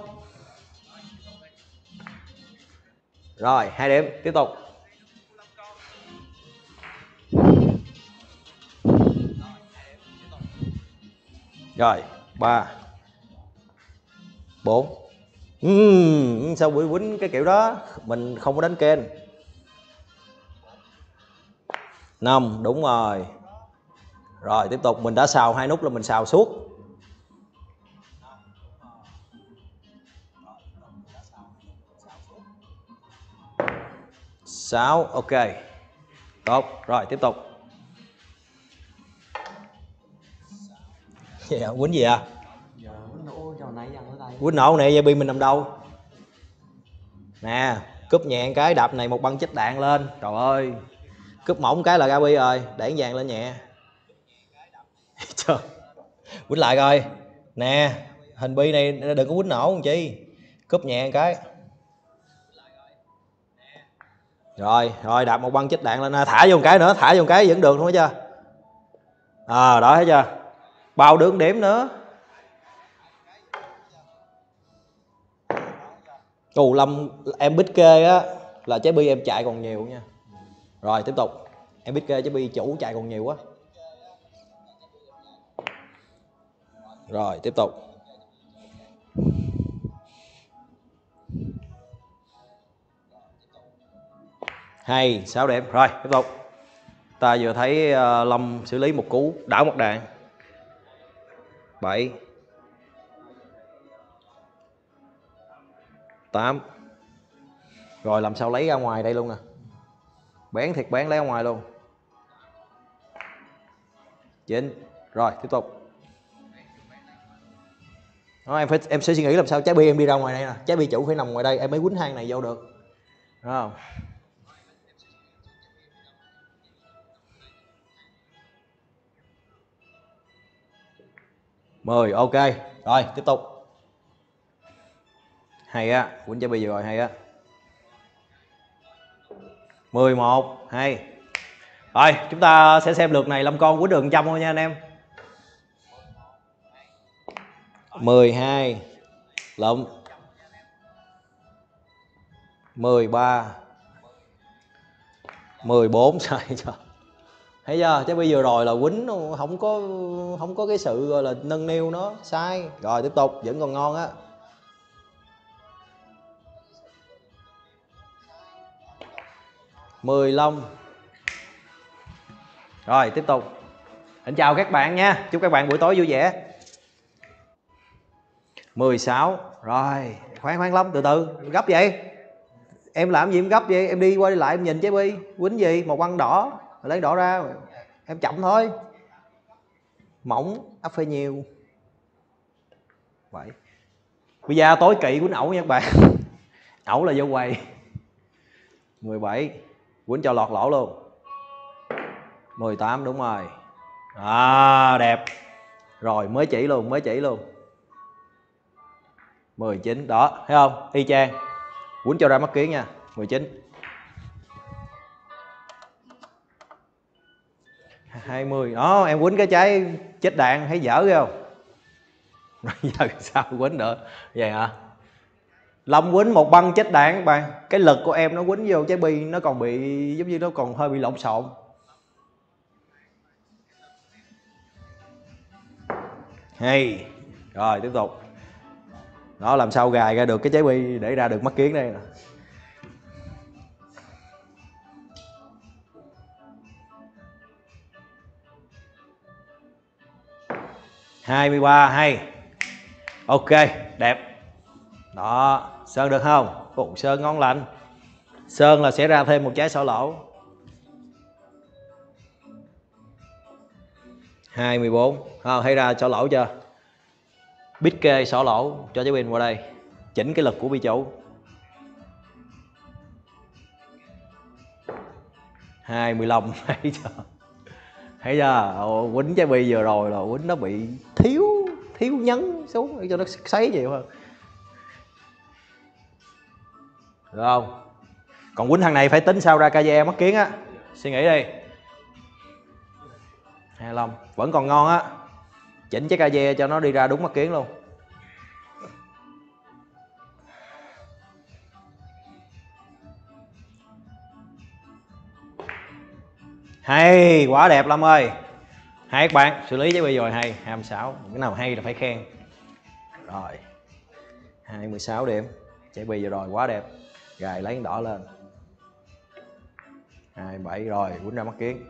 Rồi hai điểm, tiếp tục. Rồi ba bốn. uhm, Sao bị quýnh cái kiểu đó, mình không có đánh kênh. Năm, đúng rồi. Rồi tiếp tục, mình đã xào hai nút là mình xào suốt. Sáu, ok, tốt. Rồi tiếp tục. Dạ, quýnh gì à? Dạ, quýnh nổ trò nãy giờ ở đây. Quýnh nổ này giờ bị mình nằm đâu? Nè, cúp nhẹ cái đạp này một băng chích đạn lên. Trời ơi. Cúp mỏng cái là ra bi rồi, đẩy vàng lên nhẹ. Trời. Quýnh lại coi. Nè, hình bi này đừng có quýnh nổ làm chi. Cúp nhẹ cái. Rồi, rồi đạp một băng chích đạn lên, thả vô một cái nữa, thả vô một cái vẫn được thôi chưa? À, đó thấy chưa? Bao đường điểm nữa. Cù Lâm em bích kê á là trái bi em chạy còn nhiều nha. Rồi tiếp tục. Em biết kê chứ bi chủ chạy còn nhiều quá. Rồi tiếp tục. Hay, sáu điểm. Rồi tiếp tục. Ta vừa thấy Lâm xử lý một cú đảo một đạn. Bảy tám. Rồi làm sao lấy ra ngoài đây luôn nè. Bán thiệt bán lấy ra ngoài luôn. Chín. Rồi tiếp tục. Đó, em phải em sẽ suy nghĩ làm sao trái bi em đi ra ngoài đây nè, trái bi chủ phải nằm ngoài đây em mới quýnh hang này vô được. Đúng không? mười. Ok. Rồi tiếp tục. Hay á, quýnh trái bi rồi hay á. mười một. Hay. Rồi chúng ta sẽ xem lượt này Lâm Con quýnh được một trăm thôi nha anh em. mười hai. Lộn. Mười ba. Mười bốn. Sai chưa? Thấy chưa? Chứ bây giờ rồi là quýnh không có không có cái sự gọi là nâng niu nó sai. Rồi tiếp tục, vẫn còn ngon á. Mười lăm. Rồi tiếp tục. Xin chào các bạn nha, chúc các bạn buổi tối vui vẻ. Mười sáu. Rồi khoan khoan Lâm, từ từ, gấp vậy. Em làm gì em gấp vậy? Em đi qua đi lại em nhìn trái bi. Quýnh gì? Một ăn đỏ. Lấy đỏ ra. Em chậm thôi. Mỏng. Áp phê nhiều. Vậy. Bây giờ tối kỵ quýnh ẩu nha các bạn. Ẩu là vô quầy. Mười bảy. Quýnh cho lọt lỗ luôn. Mười tám. Đúng rồi. À đẹp. Rồi mới chỉ luôn. Mới chỉ luôn. Mười chín. Đó, thấy không? Y chang. Quýnh cho ra mắt kiến nha. Mười chín. Hai mươi. Đó, em quýnh cái trái chết đạn. Thấy dở ghê không? Giờ sao quýnh được vậy hả? Lâm quýnh một băng chết đạn các bạn. Cái lực của em nó quýnh vô trái bi, nó còn bị giống như nó còn hơi bị lộn xộn. Hay. Rồi tiếp tục. Đó, làm sao gài ra được cái trái bi để ra được mắt kiến đây nè. Hai mươi ba. Hay. Ok, đẹp. Đó, sơn được không? Ủa, sơn ngon lành. Sơn là sẽ ra thêm một trái sỏ lỗ. Hai mươi bốn. À, thấy ra sỏ lỗ chưa? Bít kê sỏ lỗ cho trái pin qua đây. Chỉnh cái lực của bi chủ. Hai mươi lăm. Thấy chưa? Thấy chưa? Ồ, quýnh trái bi vừa rồi là quýnh nó bị thiếu thiếu nhấn xuống để cho nó sấy nhiều hơn. Được không? Còn quýnh thằng này phải tính sao ra ca giê e mắc kiến á. Suy nghĩ đi. Hai mươi lăm. Vẫn còn ngon á. Chỉnh trái ca giê e cho nó đi ra đúng mắt kiến luôn. Hay, quá đẹp Lâm ơi. Hay các bạn, xử lý trái bi rồi hay. Hai mươi sáu, cái nào hay là phải khen. Rồi hai mươi sáu điểm. Trái bi vừa rồi quá đẹp. Gài lấy đỏ lên. Hai mươi bảy. Rồi, quýnh ra mắt kiến.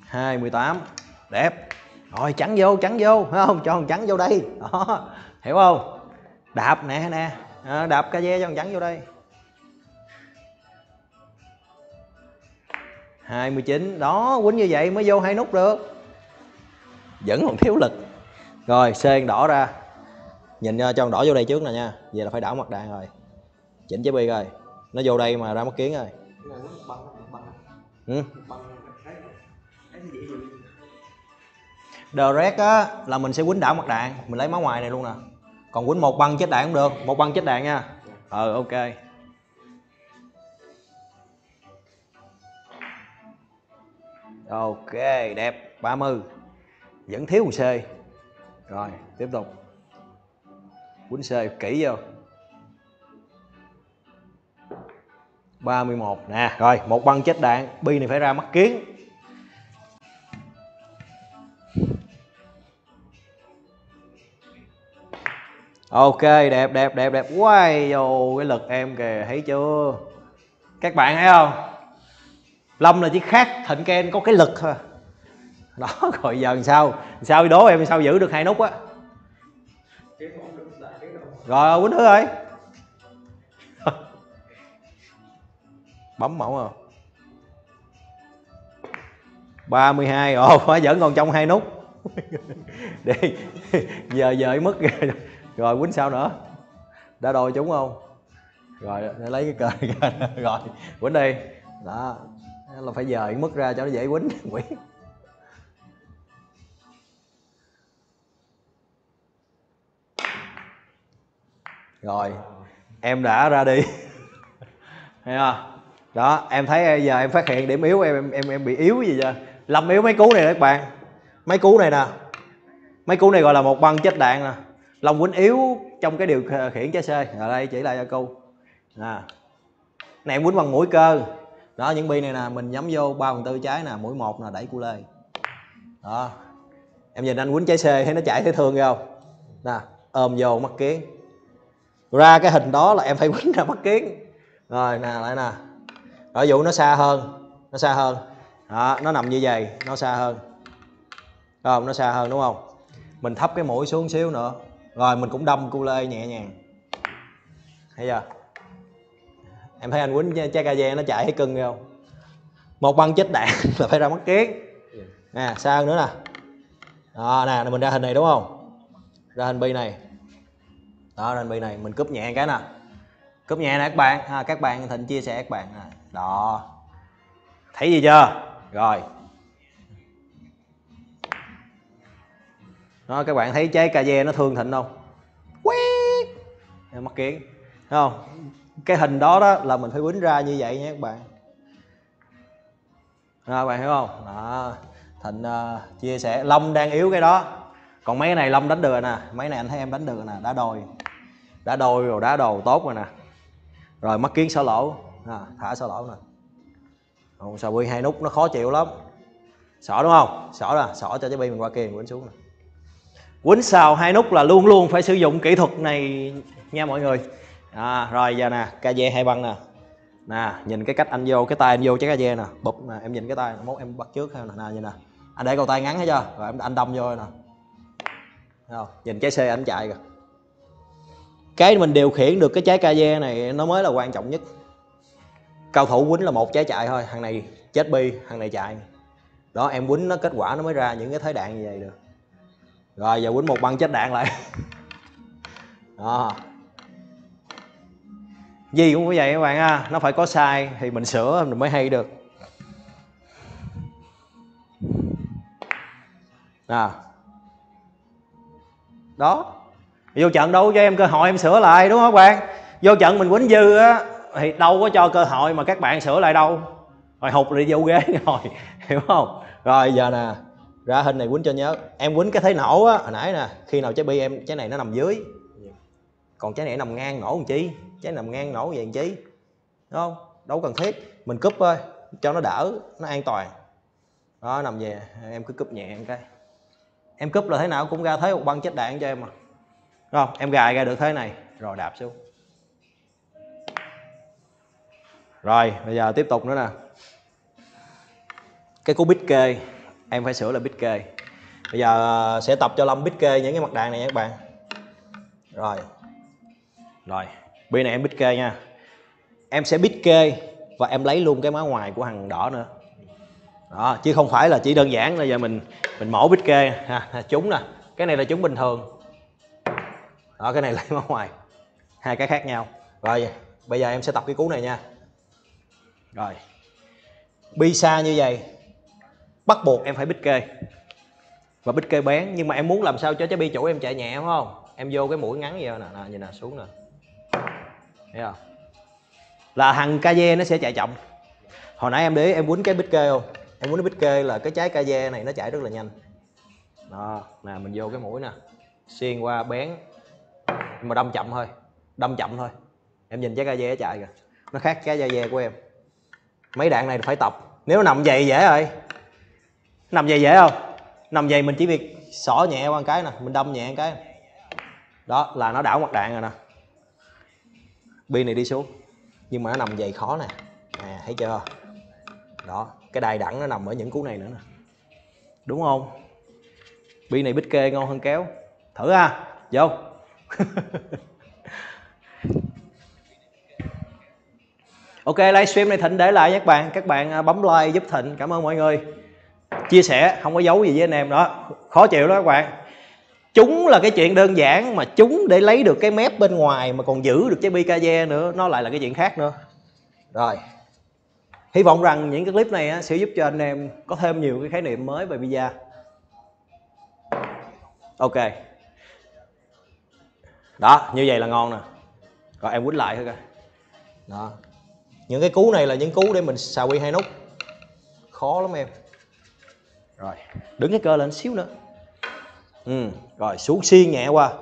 Hai mươi tám. Đẹp. Rồi trắng vô, trắng vô, phải không? Cho thằng trắng vô đây. Đó, hiểu không? Đạp nè nè, à, đạp ca giê cho thằng trắng vô đây. Hai mươi chín. Đó, quýnh như vậy mới vô hai nút được. Vẫn còn thiếu lực. Rồi, xê đỏ ra. Nhìn cho thằng đỏ vô đây trước nè nha. Vậy là phải đảo mặt đạn rồi. Chỉnh trái bi rồi. Nó vô đây mà ra mất kiến rồi. Ừ. Direct á là mình sẽ quýnh đảo mặt đạn, mình lấy má ngoài này luôn nè. Còn quýnh một băng chết đạn cũng được, một băng chết đạn nha. Ờ ok. Ok, đẹp. Ba mươi. Vẫn thiếu một C. Rồi, tiếp tục. Quýnh C kỹ vô. ba mươi mốt nè, rồi một băng chết đạn, bi này phải ra mắt kiến. Ok, đẹp đẹp đẹp đẹp. Quay vô cái lực em kìa, thấy chưa? Các bạn thấy không? Lâm là chỉ khác Thịnh Ken có cái lực thôi. Đó, rồi giờ làm sao? Làm sao đố em sao giữ được hai nút á? Rồi, Quýnh Hứa ơi. Bấm mẫu không? ba mươi hai. Ồ, phải vẫn còn trong hai nút. Đi. Giờ giờ ấy mất rồi. Rồi Quýnh sao nữa? Đã đôi trúng không? Rồi lấy cái cờ ra. Rồi Quýnh đi. Đó, là phải dời mất ra cho nó dễ Quýnh. Quỷ. Rồi em đã ra đi. Thấy không? Đó, em thấy giờ em phát hiện điểm yếu em em em, em bị yếu gì vậy? Lâm yếu mấy cú này các bạn. Mấy cú này nè. Mấy cú này gọi là một băng chết đạn nè. Long Quýnh yếu trong cái điều khiển trái xe. Ở đây chỉ lại cho câu nè. Này em Quýnh bằng mũi cơ. Đó, những bi này nè, mình nhắm vô ba phần tư trái nè, mũi một nè, đẩy cu lê. Đó. Em nhìn anh Quýnh trái xe thấy nó chạy thấy thương không? Nè, ôm vô mắt kiến. Ra cái hình đó là em phải Quýnh ra mắt kiến. Rồi nè, lại nè. Rồi dụ nó xa hơn, nó xa hơn. Đó, nó nằm như vậy, nó xa hơn. Không, nó xa hơn đúng không? Mình thấp cái mũi xuống xíu nữa. Rồi mình cũng đâm cu lê nhẹ nhàng. Thấy chưa? Em thấy anh Quýnh trái ca giê nó chạy thấy cưng không? Một băng chết đạn là phải ra mắt kiến. Nè, xa hơn nữa nè. Đó, nè, mình ra hình này đúng không? Ra hình bi này. Đó, ra hình bi này, mình cúp nhẹ cái nè. Cúp nhẹ nè các bạn, à, các bạn Thịnh chia sẻ các bạn nè. Đó. Thấy gì chưa? Rồi. Đó, các bạn thấy trái ca giê nó thương Thịnh không? Quét. Mắc kiến. Thấy không? Cái hình đó đó là mình phải Quýnh ra như vậy nha các bạn. Đó, các bạn thấy không? Đó. Thịnh uh, chia sẻ. Lâm đang yếu cái đó. Còn mấy cái này Lâm đánh được rồi nè. Mấy này anh thấy em đánh được rồi nè. Đá đôi. Đá đôi rồi, đá đồ tốt rồi nè. Rồi mắc kiến xỏ lỗ. À, thả xỏ lỗ nè. Không sao bi hai nút nó khó chịu lắm. Xỏ đúng không? Xỏ nè. Xỏ cho trái bi mình qua kia mình Quýnh xuống nè. Quýnh xào hai nút là luôn luôn phải sử dụng kỹ thuật này nha mọi người. À, rồi giờ nè, ca giê hai băng nè. Nè, nhìn cái cách anh vô, cái tay anh vô trái ca giê nè. Bụp nè, em nhìn cái tay, mốt em bắt trước theo nè, nè như nè. Anh để cầu tay ngắn thấy chưa? Rồi em anh đâm vô rồi nè. Thấy không? Nhìn trái xe anh chạy kìa. Cái mình điều khiển được cái trái ca giê này nó mới là quan trọng nhất. Cao thủ Quýnh là một trái chạy thôi, thằng này chết bi, thằng này chạy. Đó, em Quýnh nó kết quả nó mới ra những cái thế đạn như vậy được. Rồi giờ Quýnh một băng chết đạn lại. Đó. Gì cũng như vậy các bạn ha. Nó phải có sai thì mình sửa mình mới hay được. Nào. Đó. Vô trận đâu cho em cơ hội em sửa lại đúng không các bạn? Vô trận mình Quýnh dư á thì đâu có cho cơ hội mà các bạn sửa lại đâu. Rồi hụt lại vô ghế rồi. Hiểu không? Rồi giờ nè. Ra hình này Quýnh cho nhớ. Em Quýnh cái thế nổ á, hồi nãy nè. Khi nào trái bi em, trái này nó nằm dưới. Còn trái này nằm ngang nổ làm chi. Trái nằm ngang nổ vậy làm chi. Đúng không? Đâu cần thiết. Mình cúp thôi. Cho nó đỡ. Nó an toàn. Đó nằm về. Em cứ cúp nhẹ em cái. Em cúp là thế nào cũng ra thế một băng chết đạn cho em mà. Đúng không? Em gài ra được thế này. Rồi đạp xuống. Rồi bây giờ tiếp tục nữa nè. Cái cú bít kê em phải sửa là bít kê. Bây giờ sẽ tập cho Lâm bít kê những cái mặt đạn này nha các bạn. Rồi. Rồi, bi này em bít kê nha. Em sẽ bít kê và em lấy luôn cái má ngoài của thằng đỏ nữa. Đó, chứ không phải là chỉ đơn giản là giờ mình mình mổ bít kê ha, trúng nè. Cái này là trúng bình thường. Đó, cái này lấy má ngoài. Hai cái khác nhau. Rồi, bây giờ em sẽ tập cái cú này nha. Rồi. Bi xa như vậy. Bắt buộc em phải bít kê và bít kê bén, nhưng mà em muốn làm sao cho trái bi chủ em chạy nhẹ đúng không? Em vô cái mũi ngắn vậy nè, nè như nè xuống nè, thấy không? Là thằng ca giê nó sẽ chạy chậm. Hồi nãy em để ý, em Quýnh cái bít kê không? Em Quýnh cái bít kê là cái trái ca giê này nó chạy rất là nhanh. Đó, nè mình vô cái mũi nè, xuyên qua bén, nhưng mà đâm chậm thôi, đâm chậm thôi. Em nhìn trái ca giê nó chạy kìa. Nó khác cái Xavier của em. Mấy đạn này phải tập. Nếu nằm dày dễ rồi. Nằm dày dễ không? Nằm dày mình chỉ việc xỏ nhẹ qua một cái nè, mình đâm nhẹ một cái. Đó là nó đảo mặt đạn rồi nè. Bi này đi xuống. Nhưng mà nó nằm dày khó nè. Nè thấy chưa? Đó, cái đài đẳng nó nằm ở những cú này nữa nè. Đúng không? Bi này bích kê ngon hơn kéo. Thử ha. Vô. Ok, livestream này Thịnh để lại các bạn. Các bạn bấm like giúp Thịnh. Cảm ơn mọi người. Chia sẻ, không có giấu gì với anh em đó. Khó chịu đó các bạn. Chúng là cái chuyện đơn giản, mà chúng để lấy được cái mép bên ngoài mà còn giữ được cái bi K G E nữa, nó lại là cái chuyện khác nữa. Rồi. Hy vọng rằng những cái clip này á, sẽ giúp cho anh em có thêm nhiều cái khái niệm mới về bida. Ok. Đó, như vậy là ngon nè. Rồi em quýt lại thôi coi. Đó. Những cái cú này là những cú để mình xà quy hai nút. Khó lắm em. Rồi, đứng cái cơ lên xíu nữa. Ừ, rồi xuống xiên nhẹ qua.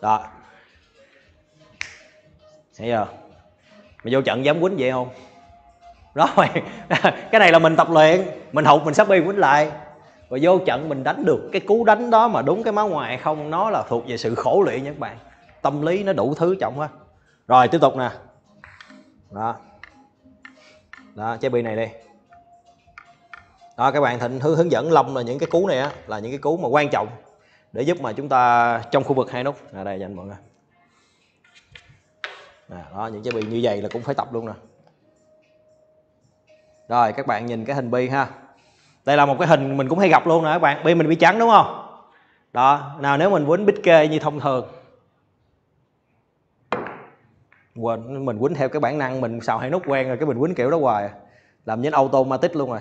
Đó. Thấy chưa? Mày vô trận dám quýnh vậy không? Đó mày. Cái này là mình tập luyện, mình học mình sắp đi quýnh lại. Và vô trận mình đánh được cái cú đánh đó mà đúng cái má ngoài không, nó là thuộc về sự khổ luyện nha các bạn. Tâm lý nó đủ thứ trọng hết. Rồi tiếp tục nè. Đó. Đó, trái bi này đi. Đó các bạn, Thịnh hướng dẫn Lâm là những cái cú này á, là những cái cú mà quan trọng để giúp mà chúng ta trong khu vực hai nút. À, đây dành mọi người. À, đó, những trái bi như vậy là cũng phải tập luôn nè. Rồi các bạn nhìn cái hình bi ha. Đây là một cái hình mình cũng hay gặp luôn nè các bạn. Bi mình bị trắng đúng không? Đó, nào nếu mình quýnh bích kê như thông thường. Quên, mình quýnh theo cái bản năng, mình xào hai nút quen rồi, cái mình quýnh kiểu đó hoài. Làm như automatic luôn rồi.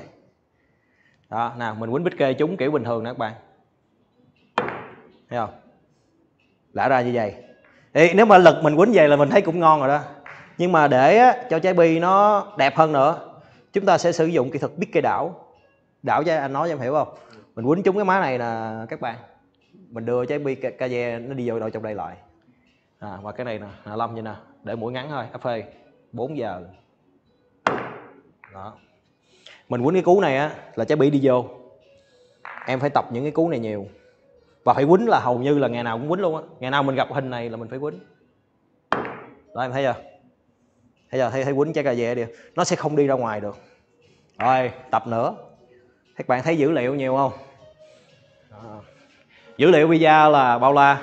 Đó, nào mình quýnh bích kê chúng kiểu bình thường nè các bạn. Thấy không? Lã ra như vậy. Ê, nếu mà lực mình quýnh vậy là mình thấy cũng ngon rồi đó. Nhưng mà để á, cho trái bi nó đẹp hơn nữa, chúng ta sẽ sử dụng kỹ thuật bích kê đảo. Đảo cho anh nói cho em hiểu không? Mình quýnh trúng cái má này là các bạn. Mình đưa trái bi K G E nó đi vô đội trong đây lại. À, và cái này nè, là Lâm như nè, để mũi ngắn thôi, áp phê bốn giờ. Đó. Mình quýnh cái cú này á là trái bi đi vô. Em phải tập những cái cú này nhiều. Và phải quýnh là hầu như là ngày nào cũng quýnh luôn á. Ngày nào mình gặp hình này là mình phải quýnh. Đó em thấy chưa? Thấy giờ thấy thấy quýnh trái K G E đi. Nó sẽ không đi ra ngoài được. Rồi, tập nữa. Các bạn thấy dữ liệu nhiều không? Đó. Dữ liệu bida là bao la.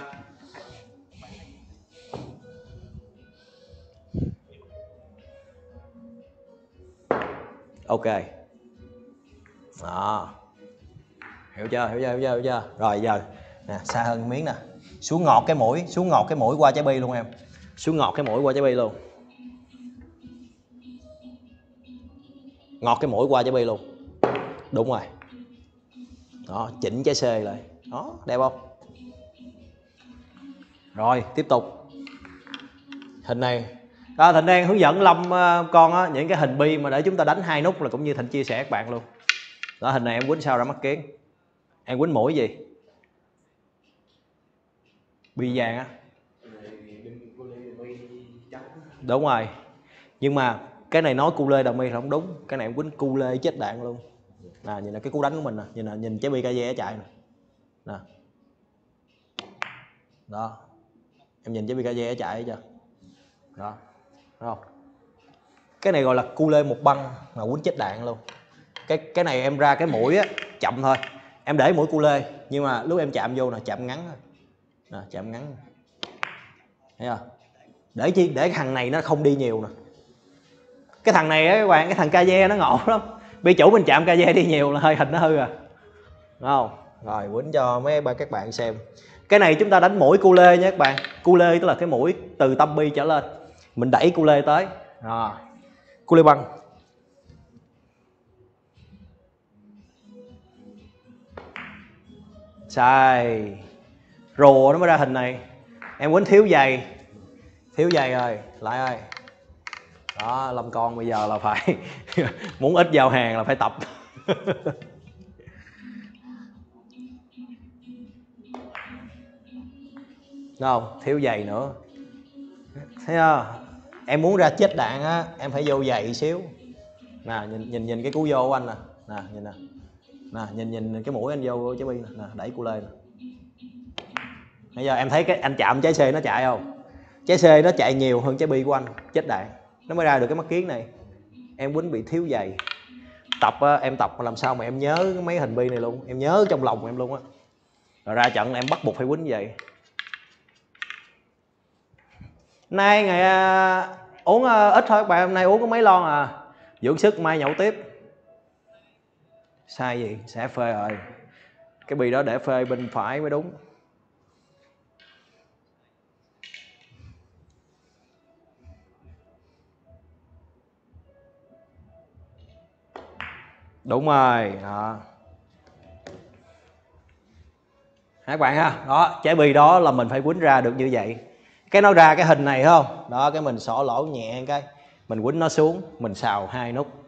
Ok. Đó. Hiểu chưa? Hiểu chưa? Hiểu chưa? Hiểu chưa? Rồi giờ nè, xa hơn miếng nè. Xuống ngọt cái mũi, xuống ngọt cái mũi qua trái bi luôn em. Xuống ngọt cái mũi qua trái bi luôn. Ngọt cái mũi qua trái bi luôn. Đúng rồi. Đó, chỉnh trái C lại. Đó, đẹp không? Rồi, tiếp tục. Hình này à, Thịnh đang hướng dẫn Lâm Con á, những cái hình bi mà để chúng ta đánh hai nút là cũng như Thịnh chia sẻ các bạn luôn. Đó, hình này em quýnh sao ra mắt kiến. Em quýnh mũi gì? Bi vàng á. Đúng rồi. Nhưng mà cái này nói cu lê đà mi là không đúng. Cái này em quýnh cu lê chết đạn luôn. À, nhìn là cái cú đánh của mình nè, nhìn là nhìn trái bi K G E chạy nè. Nè. Đó. Em nhìn trái bi K G E chạy chưa? Đó. Đúng không? Cái này gọi là cu lê một băng mà quýnh chết đạn luôn. Cái cái này em ra cái mũi á, chậm thôi. Em để mũi cu lê, nhưng mà lúc em chạm vô là chạm ngắn thôi. Nè, chạm ngắn. Thấy chưa? Để chi để cái thằng này nó không đi nhiều nè. Cái thằng này á các bạn, cái thằng K G E nó ngộ lắm. Bi chủ mình chạm K G E đi nhiều là hơi hình nó hư à. Đúng không? Rồi quýnh cho mấy ba các bạn xem. Cái này chúng ta đánh mũi cu lê nha các bạn. Cu lê tức là cái mũi từ tâm bi trở lên. Mình đẩy cu lê tới. Rồi. Cu lê băng. Sai. Rồ nó mới ra hình này. Em quýnh thiếu giày. Thiếu giày rồi. Lại ơi. Đó, Lâm Con bây giờ là phải muốn ít giao hàng là phải tập. Đúng không? Thiếu giày nữa. Thấy không? em muốn ra chết đạn á, em phải vô dày xíu nè, nhìn nhìn nhìn cái cú vô của anh nè, nè nhìn nè, nè nhìn nhìn cái mũi anh vô của trái bi nè, nè đẩy cú lên nè. Bây giờ em thấy cái anh chạm trái C nó chạy không? Trái C nó chạy nhiều hơn trái bi của anh, chết đạn, nó mới ra được cái mắt kiến này. Em quýnh bị thiếu dày. Tập em tập làm sao mà em nhớ mấy hình bi này luôn, em nhớ trong lòng em luôn á. Rồi ra trận em bắt buộc phải quýnh vậy. Nay ngày uống ít thôi các bạn, hôm nay uống có mấy lon à, dưỡng sức mai nhậu tiếp. Sai gì, sẽ phê rồi. Cái bi đó để phê bên phải mới đúng. Đúng rồi đó. Các bạn ha, đó trái bi đó là mình phải quýnh ra được như vậy. Cái nó ra cái hình này không? Đó, cái mình xỏ lỗ nhẹ cái, mình quýnh nó xuống, mình xào hai nút.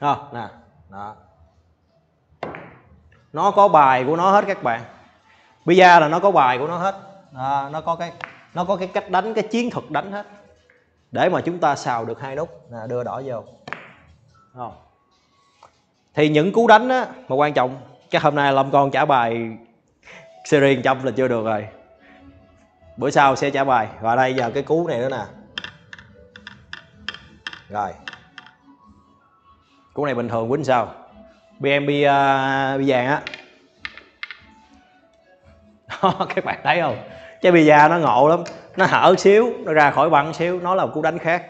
Không, nè, đó. Nó có bài của nó hết các bạn. Bida là nó có bài của nó hết. Đó, nó có cái nó có cái cách đánh, cái chiến thuật đánh hết. Để mà chúng ta xào được hai nút, nè, đưa đỏ vô. Không. Thì những cú đánh á mà quan trọng, chắc hôm nay Lâm Con trả bài series một trăm là chưa được rồi. Bữa sau sẽ trả bài. Và đây giờ cái cú này nữa nè. Rồi. Cú này bình thường quýnh sao? bê em pê uh, vàng á. Đó, các bạn thấy không? Trái bi da nó ngộ lắm, nó hở xíu, nó ra khỏi bằng xíu, nó là một cú đánh khác.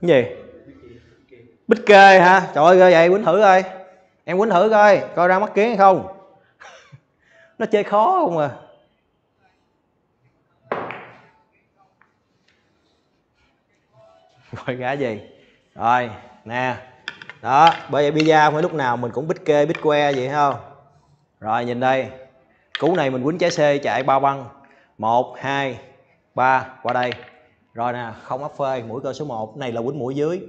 Cái gì? Bích kê hả? Trời ơi, vậy quýnh thử coi. Em quýnh thử coi, coi ra mắt kiến hay không. Nó chơi khó không à. Gọi gã gì? Rồi, nè. Đó, bởi vậy bida không phải lúc nào mình cũng bích kê, bích que vậy không? Rồi, nhìn đây. Cú này mình quýnh trái C chạy ba băng. một, hai, ba, qua đây. Rồi nè, không áp phê, mũi cơ số một. Này là quýnh mũi dưới.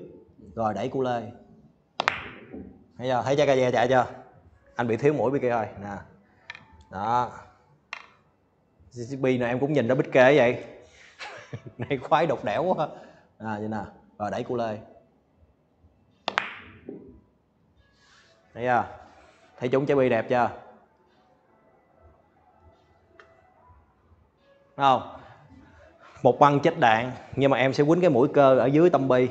Rồi đẩy cú lê. Thấy chưa? Thấy trái ca dè chạy chưa? Anh bị thiếu mũi bên kia rồi. Nè. Đó. giê xê bê này em cũng nhìn ra bích kê vậy. Này khoái độc đẻo quá. À vậy nè. Rồi đẩy cú lê. Thấy chưa? Thấy chúng trái bi đẹp chưa? Đúng không? Một băng chết đạn, nhưng mà em sẽ quýnh cái mũi cơ ở dưới tâm bi.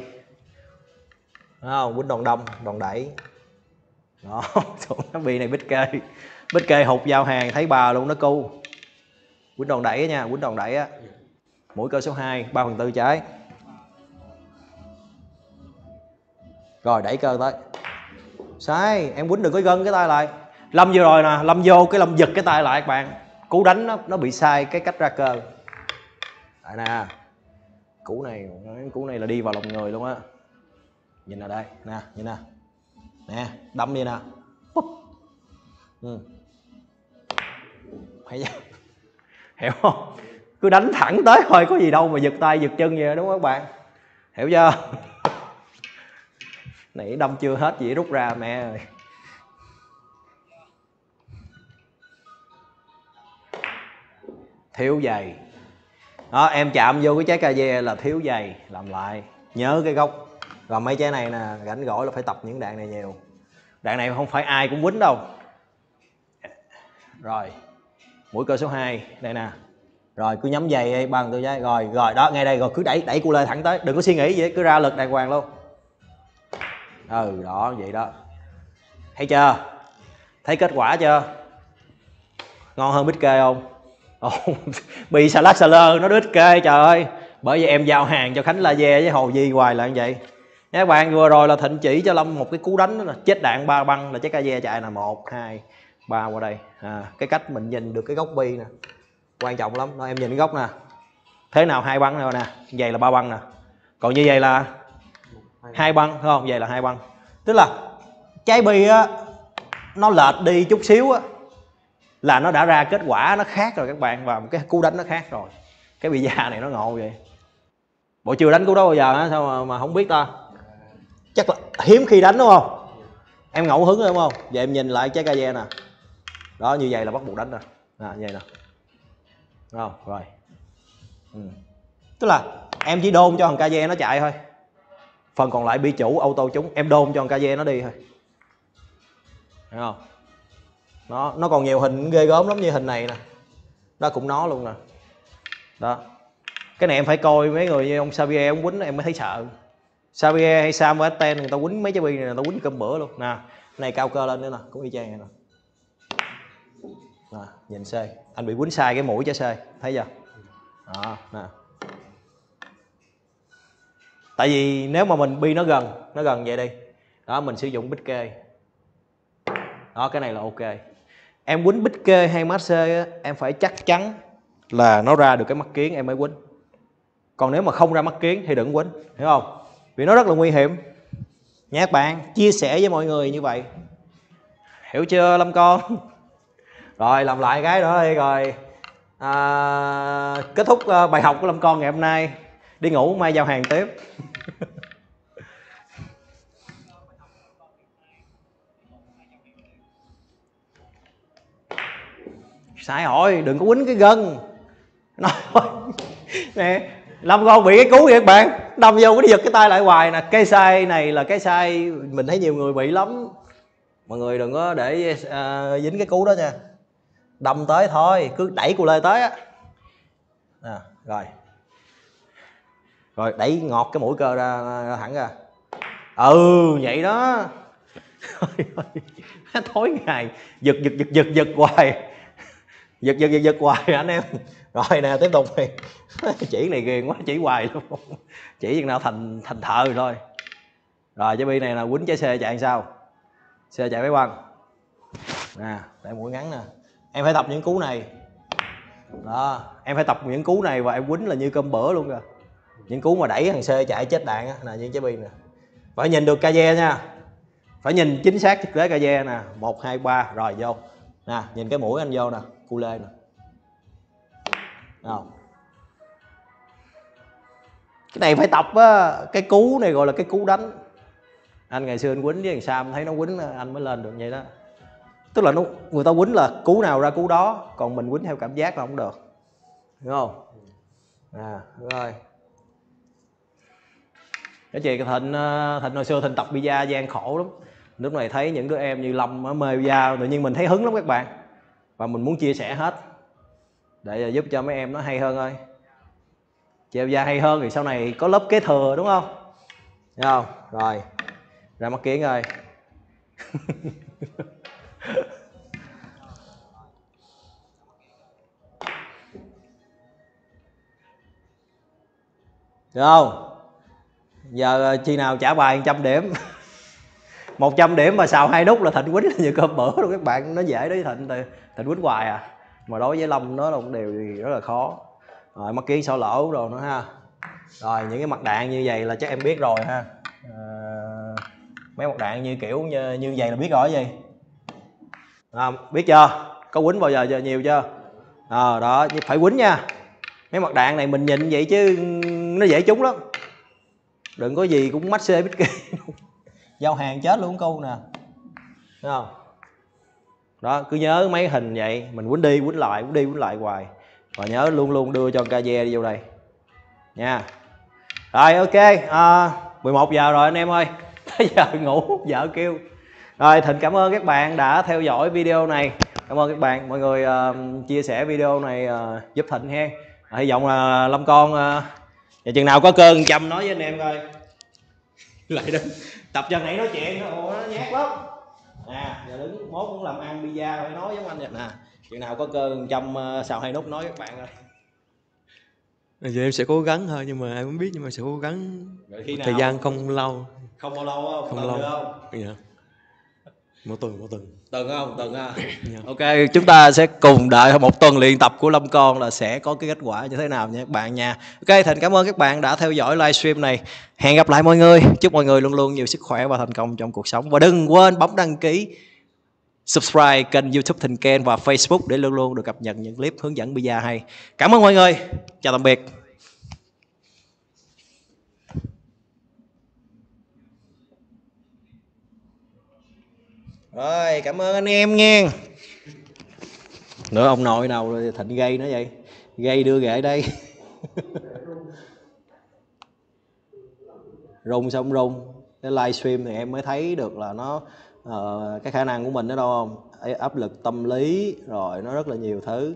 Đúng không? Quýnh đòn đông, đòn đẩy. Đó, cái bi này bích kê. Bích kê hụt giao hàng thấy bà luôn, nó cu. Quýnh đòn đẩy nha, quýnh đòn đẩy á. Mũi cơ số hai, ba phần tư trái. Rồi đẩy cơ tới. Sai, em quýnh được cái gân cái tay lại. Lâm vừa rồi nè, Lâm vô cái Lâm giật cái tay lại các bạn. Cú đánh nó nó bị sai cái cách ra cơ. Tại nè. Cú này, cú này là đi vào lòng người luôn á. Nhìn ở đây, nè, nhìn nè. Nè, đâm đi nè. Ừ. Hiểu không? Cứ đánh thẳng tới thôi, có gì đâu mà giật tay, giật chân vậy đúng không các bạn? Hiểu chưa? Nãy đâm chưa hết vậy rút ra mẹ rồi. Thiếu giày. Đó, em chạm vô cái trái ca giê là thiếu giày, làm lại. Nhớ cái gốc. Và mấy trái này nè, rảnh rỗi là phải tập những đạn này nhiều. Đạn này không phải ai cũng quýnh đâu. Rồi. Mũi cơ số hai, đây nè. Rồi cứ nhắm giày bằng tôi trái. Rồi, rồi đó, ngay đây rồi cứ đẩy đẩy cu lê thẳng tới, đừng có suy nghĩ gì hết, cứ ra lực đàng hoàng luôn. Ừ, đó vậy đó. Thấy chưa? Thấy kết quả chưa? Ngon hơn bích kê không? Oh, bị salad seller nó đứt kê trời ơi. Bởi vì em giao hàng cho Khánh La Ve với Hồ Di hoài là như vậy. Nha các bạn, vừa rồi là Thịnh chỉ cho Lâm một cái cú đánh đó nè, chết đạn ba băng là trái ca giê chạy là một hai ba qua đây. À, cái cách mình nhìn được cái góc bi nè. Quan trọng lắm. Đó, em nhìn cái góc nè. Thế nào hai băng nè, vậy là ba băng nè. Còn như vậy là hai băng phải không? Vậy là hai băng. Tức là trái bi á nó lệch đi chút xíu á là nó đã ra kết quả nó khác rồi các bạn, và một cái cú đánh nó khác rồi. Cái bị da này nó ngộ vậy. Bộ chưa đánh cú đó bao giờ á, sao mà, mà không biết ta. Chắc là hiếm khi đánh đúng không? Em ngẫu hứng đúng không? Vậy em nhìn lại trái ca giê nè. Đó, như vậy là bắt buộc đánh rồi. À, như vậy nè. không? Rồi ừ. Tức là em chỉ đôn cho thằng ca giê nó chạy thôi, phần còn lại bị chủ auto chúng em đôn cho thằng ca giê nó đi thôi, thấy không? Nó, nó còn nhiều hình ghê gớm lắm, như hình này nè, đó cũng nó luôn nè. Đó, cái này em phải coi mấy người như ông Xavier, ông quýnh em mới thấy sợ. Xavier hay Sam và Esten người ta quýnh mấy trái bi này, người ta quýnh cơm bữa luôn nè. Này cao cơ lên nữa nè, cũng y chang này nè. Nè, nhìn C, anh bị quýnh sai cái mũi cho C, thấy chưa? Đó, nè. Tại vì nếu mà mình bi nó gần, nó gần vậy đi. Đó, mình sử dụng bích kê. Đó, cái này là ok. Em quýnh bích kê hay mát C á, em phải chắc chắn là nó ra được cái mắt kiến em mới quýnh. Còn nếu mà không ra mắt kiến thì đừng quýnh, hiểu không? Vì nó rất là nguy hiểm. Nhát bạn chia sẻ với mọi người như vậy, hiểu chưa Lâm Con? Rồi làm lại cái đó đi rồi à, kết thúc bài học của Lâm Con ngày hôm nay, đi ngủ mai giao hàng tiếp. Sai hỏi đừng có quýnh cái gân nói nè. Lâm Con bị cái cú vậy các bạn, đâm vô cái giật cái tay lại hoài nè. Cái sai này là cái sai mình thấy nhiều người bị lắm. Mọi người đừng có để à, dính cái cú đó nha. Đâm tới thôi, cứ đẩy cù lê tới á. À, rồi. Rồi đẩy ngọt cái mũi cơ ra, ra thẳng ra. Ừ vậy đó. Thối ngày giật giật giật giật giật hoài. Giật giật giật giật hoài anh em. Rồi nè tiếp tục đi. Chỉ này ghiền quá, chỉ hoài luôn. Chỉ chừng nào thành thành thợ rồi thôi. Rồi trái bi này là quýnh trái xe chạy sao? Xe chạy máy quăng. Nè, đại mũi ngắn nè. Em phải tập những cú này. Đó, em phải tập những cú này và em quýnh là như cơm bữa luôn kìa. Những cú mà đẩy thằng xe chạy chết đạn á, nè những trái bi nè. Phải nhìn được ca giê nha. Phải nhìn chính xác thực tế ca giê nè, một hai ba rồi vô. Nè, nhìn cái mũi anh vô nè, cu lê nè. Nào. Cái này phải tập á, cái cú này gọi là cái cú đánh. Anh ngày xưa anh quýnh với thằng Sam thấy nó quýnh anh mới lên được vậy đó. Tức là nó, người ta quýnh là cú nào ra cú đó, còn mình quýnh theo cảm giác là không được, đúng không? À, rồi. Cái chị Thịnh, Thịnh hồi xưa Thịnh tập bida gian khổ lắm. Lúc này thấy những đứa em như Lâm mê bida, tự nhiên mình thấy hứng lắm các bạn. Và mình muốn chia sẻ hết để giúp cho mấy em nó hay hơn thôi. Chèo da hay hơn thì sau này có lớp kế thừa, đúng không? Đúng không? Rồi. Ra mắt kiến rồi. Được không? Giờ chi nào trả bài một trăm điểm. một trăm điểm mà xào hai nút là Thịnh quýnh là như cơm bữa luôn các bạn. Nó dễ đấy Thịnh, Thịnh quýnh hoài à. Mà đối với Lâm nó là một điều gì rất là khó. Rồi mắc kiến sổ lỗ rồi nữa ha. Rồi những cái mặt đạn như vậy là chắc em biết rồi ha. À, mấy mặt đạn như kiểu như, như vậy là biết rồi cái gì à, biết chưa? Có quýnh bao giờ, giờ nhiều chưa? Ờ à, đó phải quýnh nha. Mấy mặt đạn này mình nhìn vậy chứ nó dễ trúng lắm. Đừng có gì cũng mách xê bít kê. Giao hàng chết luôn câu nè. Thấy không? Đó cứ nhớ mấy hình vậy. Mình quýnh đi quýnh lại, quýnh đi quýnh lại hoài. Và nhớ luôn luôn đưa cho ca giê đi vô đây nha. Rồi ok à, mười một giờ rồi anh em ơi. Tới giờ ngủ vợ kêu. Rồi Thịnh cảm ơn các bạn đã theo dõi video này. Cảm ơn các bạn. Mọi người uh, chia sẻ video này uh, giúp Thịnh ha. À, hy vọng là Lâm Con uh, chừng nào có cơn chăm nói với anh em coi. Lại đứng tập cho nãy nói chuyện. Ủa, nó nhát lắm. À, giờ đứng mốt cũng làm ăn pizza phải nói giống anh vậy nè. Chuyện nào có cơ trăm xào hai nút nói các bạn ơi. Vậy em sẽ cố gắng thôi, nhưng mà em không biết, nhưng mà sẽ cố gắng. Khi nào? Thời gian không lâu. Không bao lâu không? Không tuần lâu. Được không? Dạ. Một tuần, một tuần. Tuần không? Tuần à. Dạ. Ok, chúng ta sẽ cùng đợi một tuần luyện tập của Lâm Con là sẽ có cái kết quả như thế nào nha các bạn nha. Ok, Thịnh cảm ơn các bạn đã theo dõi livestream này. Hẹn gặp lại mọi người. Chúc mọi người luôn luôn nhiều sức khỏe và thành công trong cuộc sống. Và đừng quên bấm đăng ký, subscribe kênh YouTube Thịnh Ken và Facebook để luôn luôn được cập nhật những clip hướng dẫn bida hay. Cảm ơn mọi người. Chào tạm biệt. Rồi, cảm ơn anh em nha. Nữa ông nội nào Thịnh gây nữa vậy? Gây đưa ghệ đây. Rung xong rung. Cái livestream thì em mới thấy được là nó uh, cái khả năng của mình nó đâu không? Áp lực tâm lý rồi nó rất là nhiều thứ.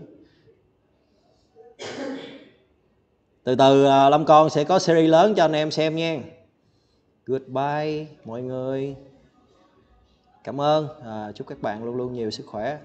Từ từ uh, Lâm Con sẽ có series lớn cho anh em xem nha. Goodbye mọi người. Cảm ơn, à, chúc các bạn luôn luôn nhiều sức khỏe.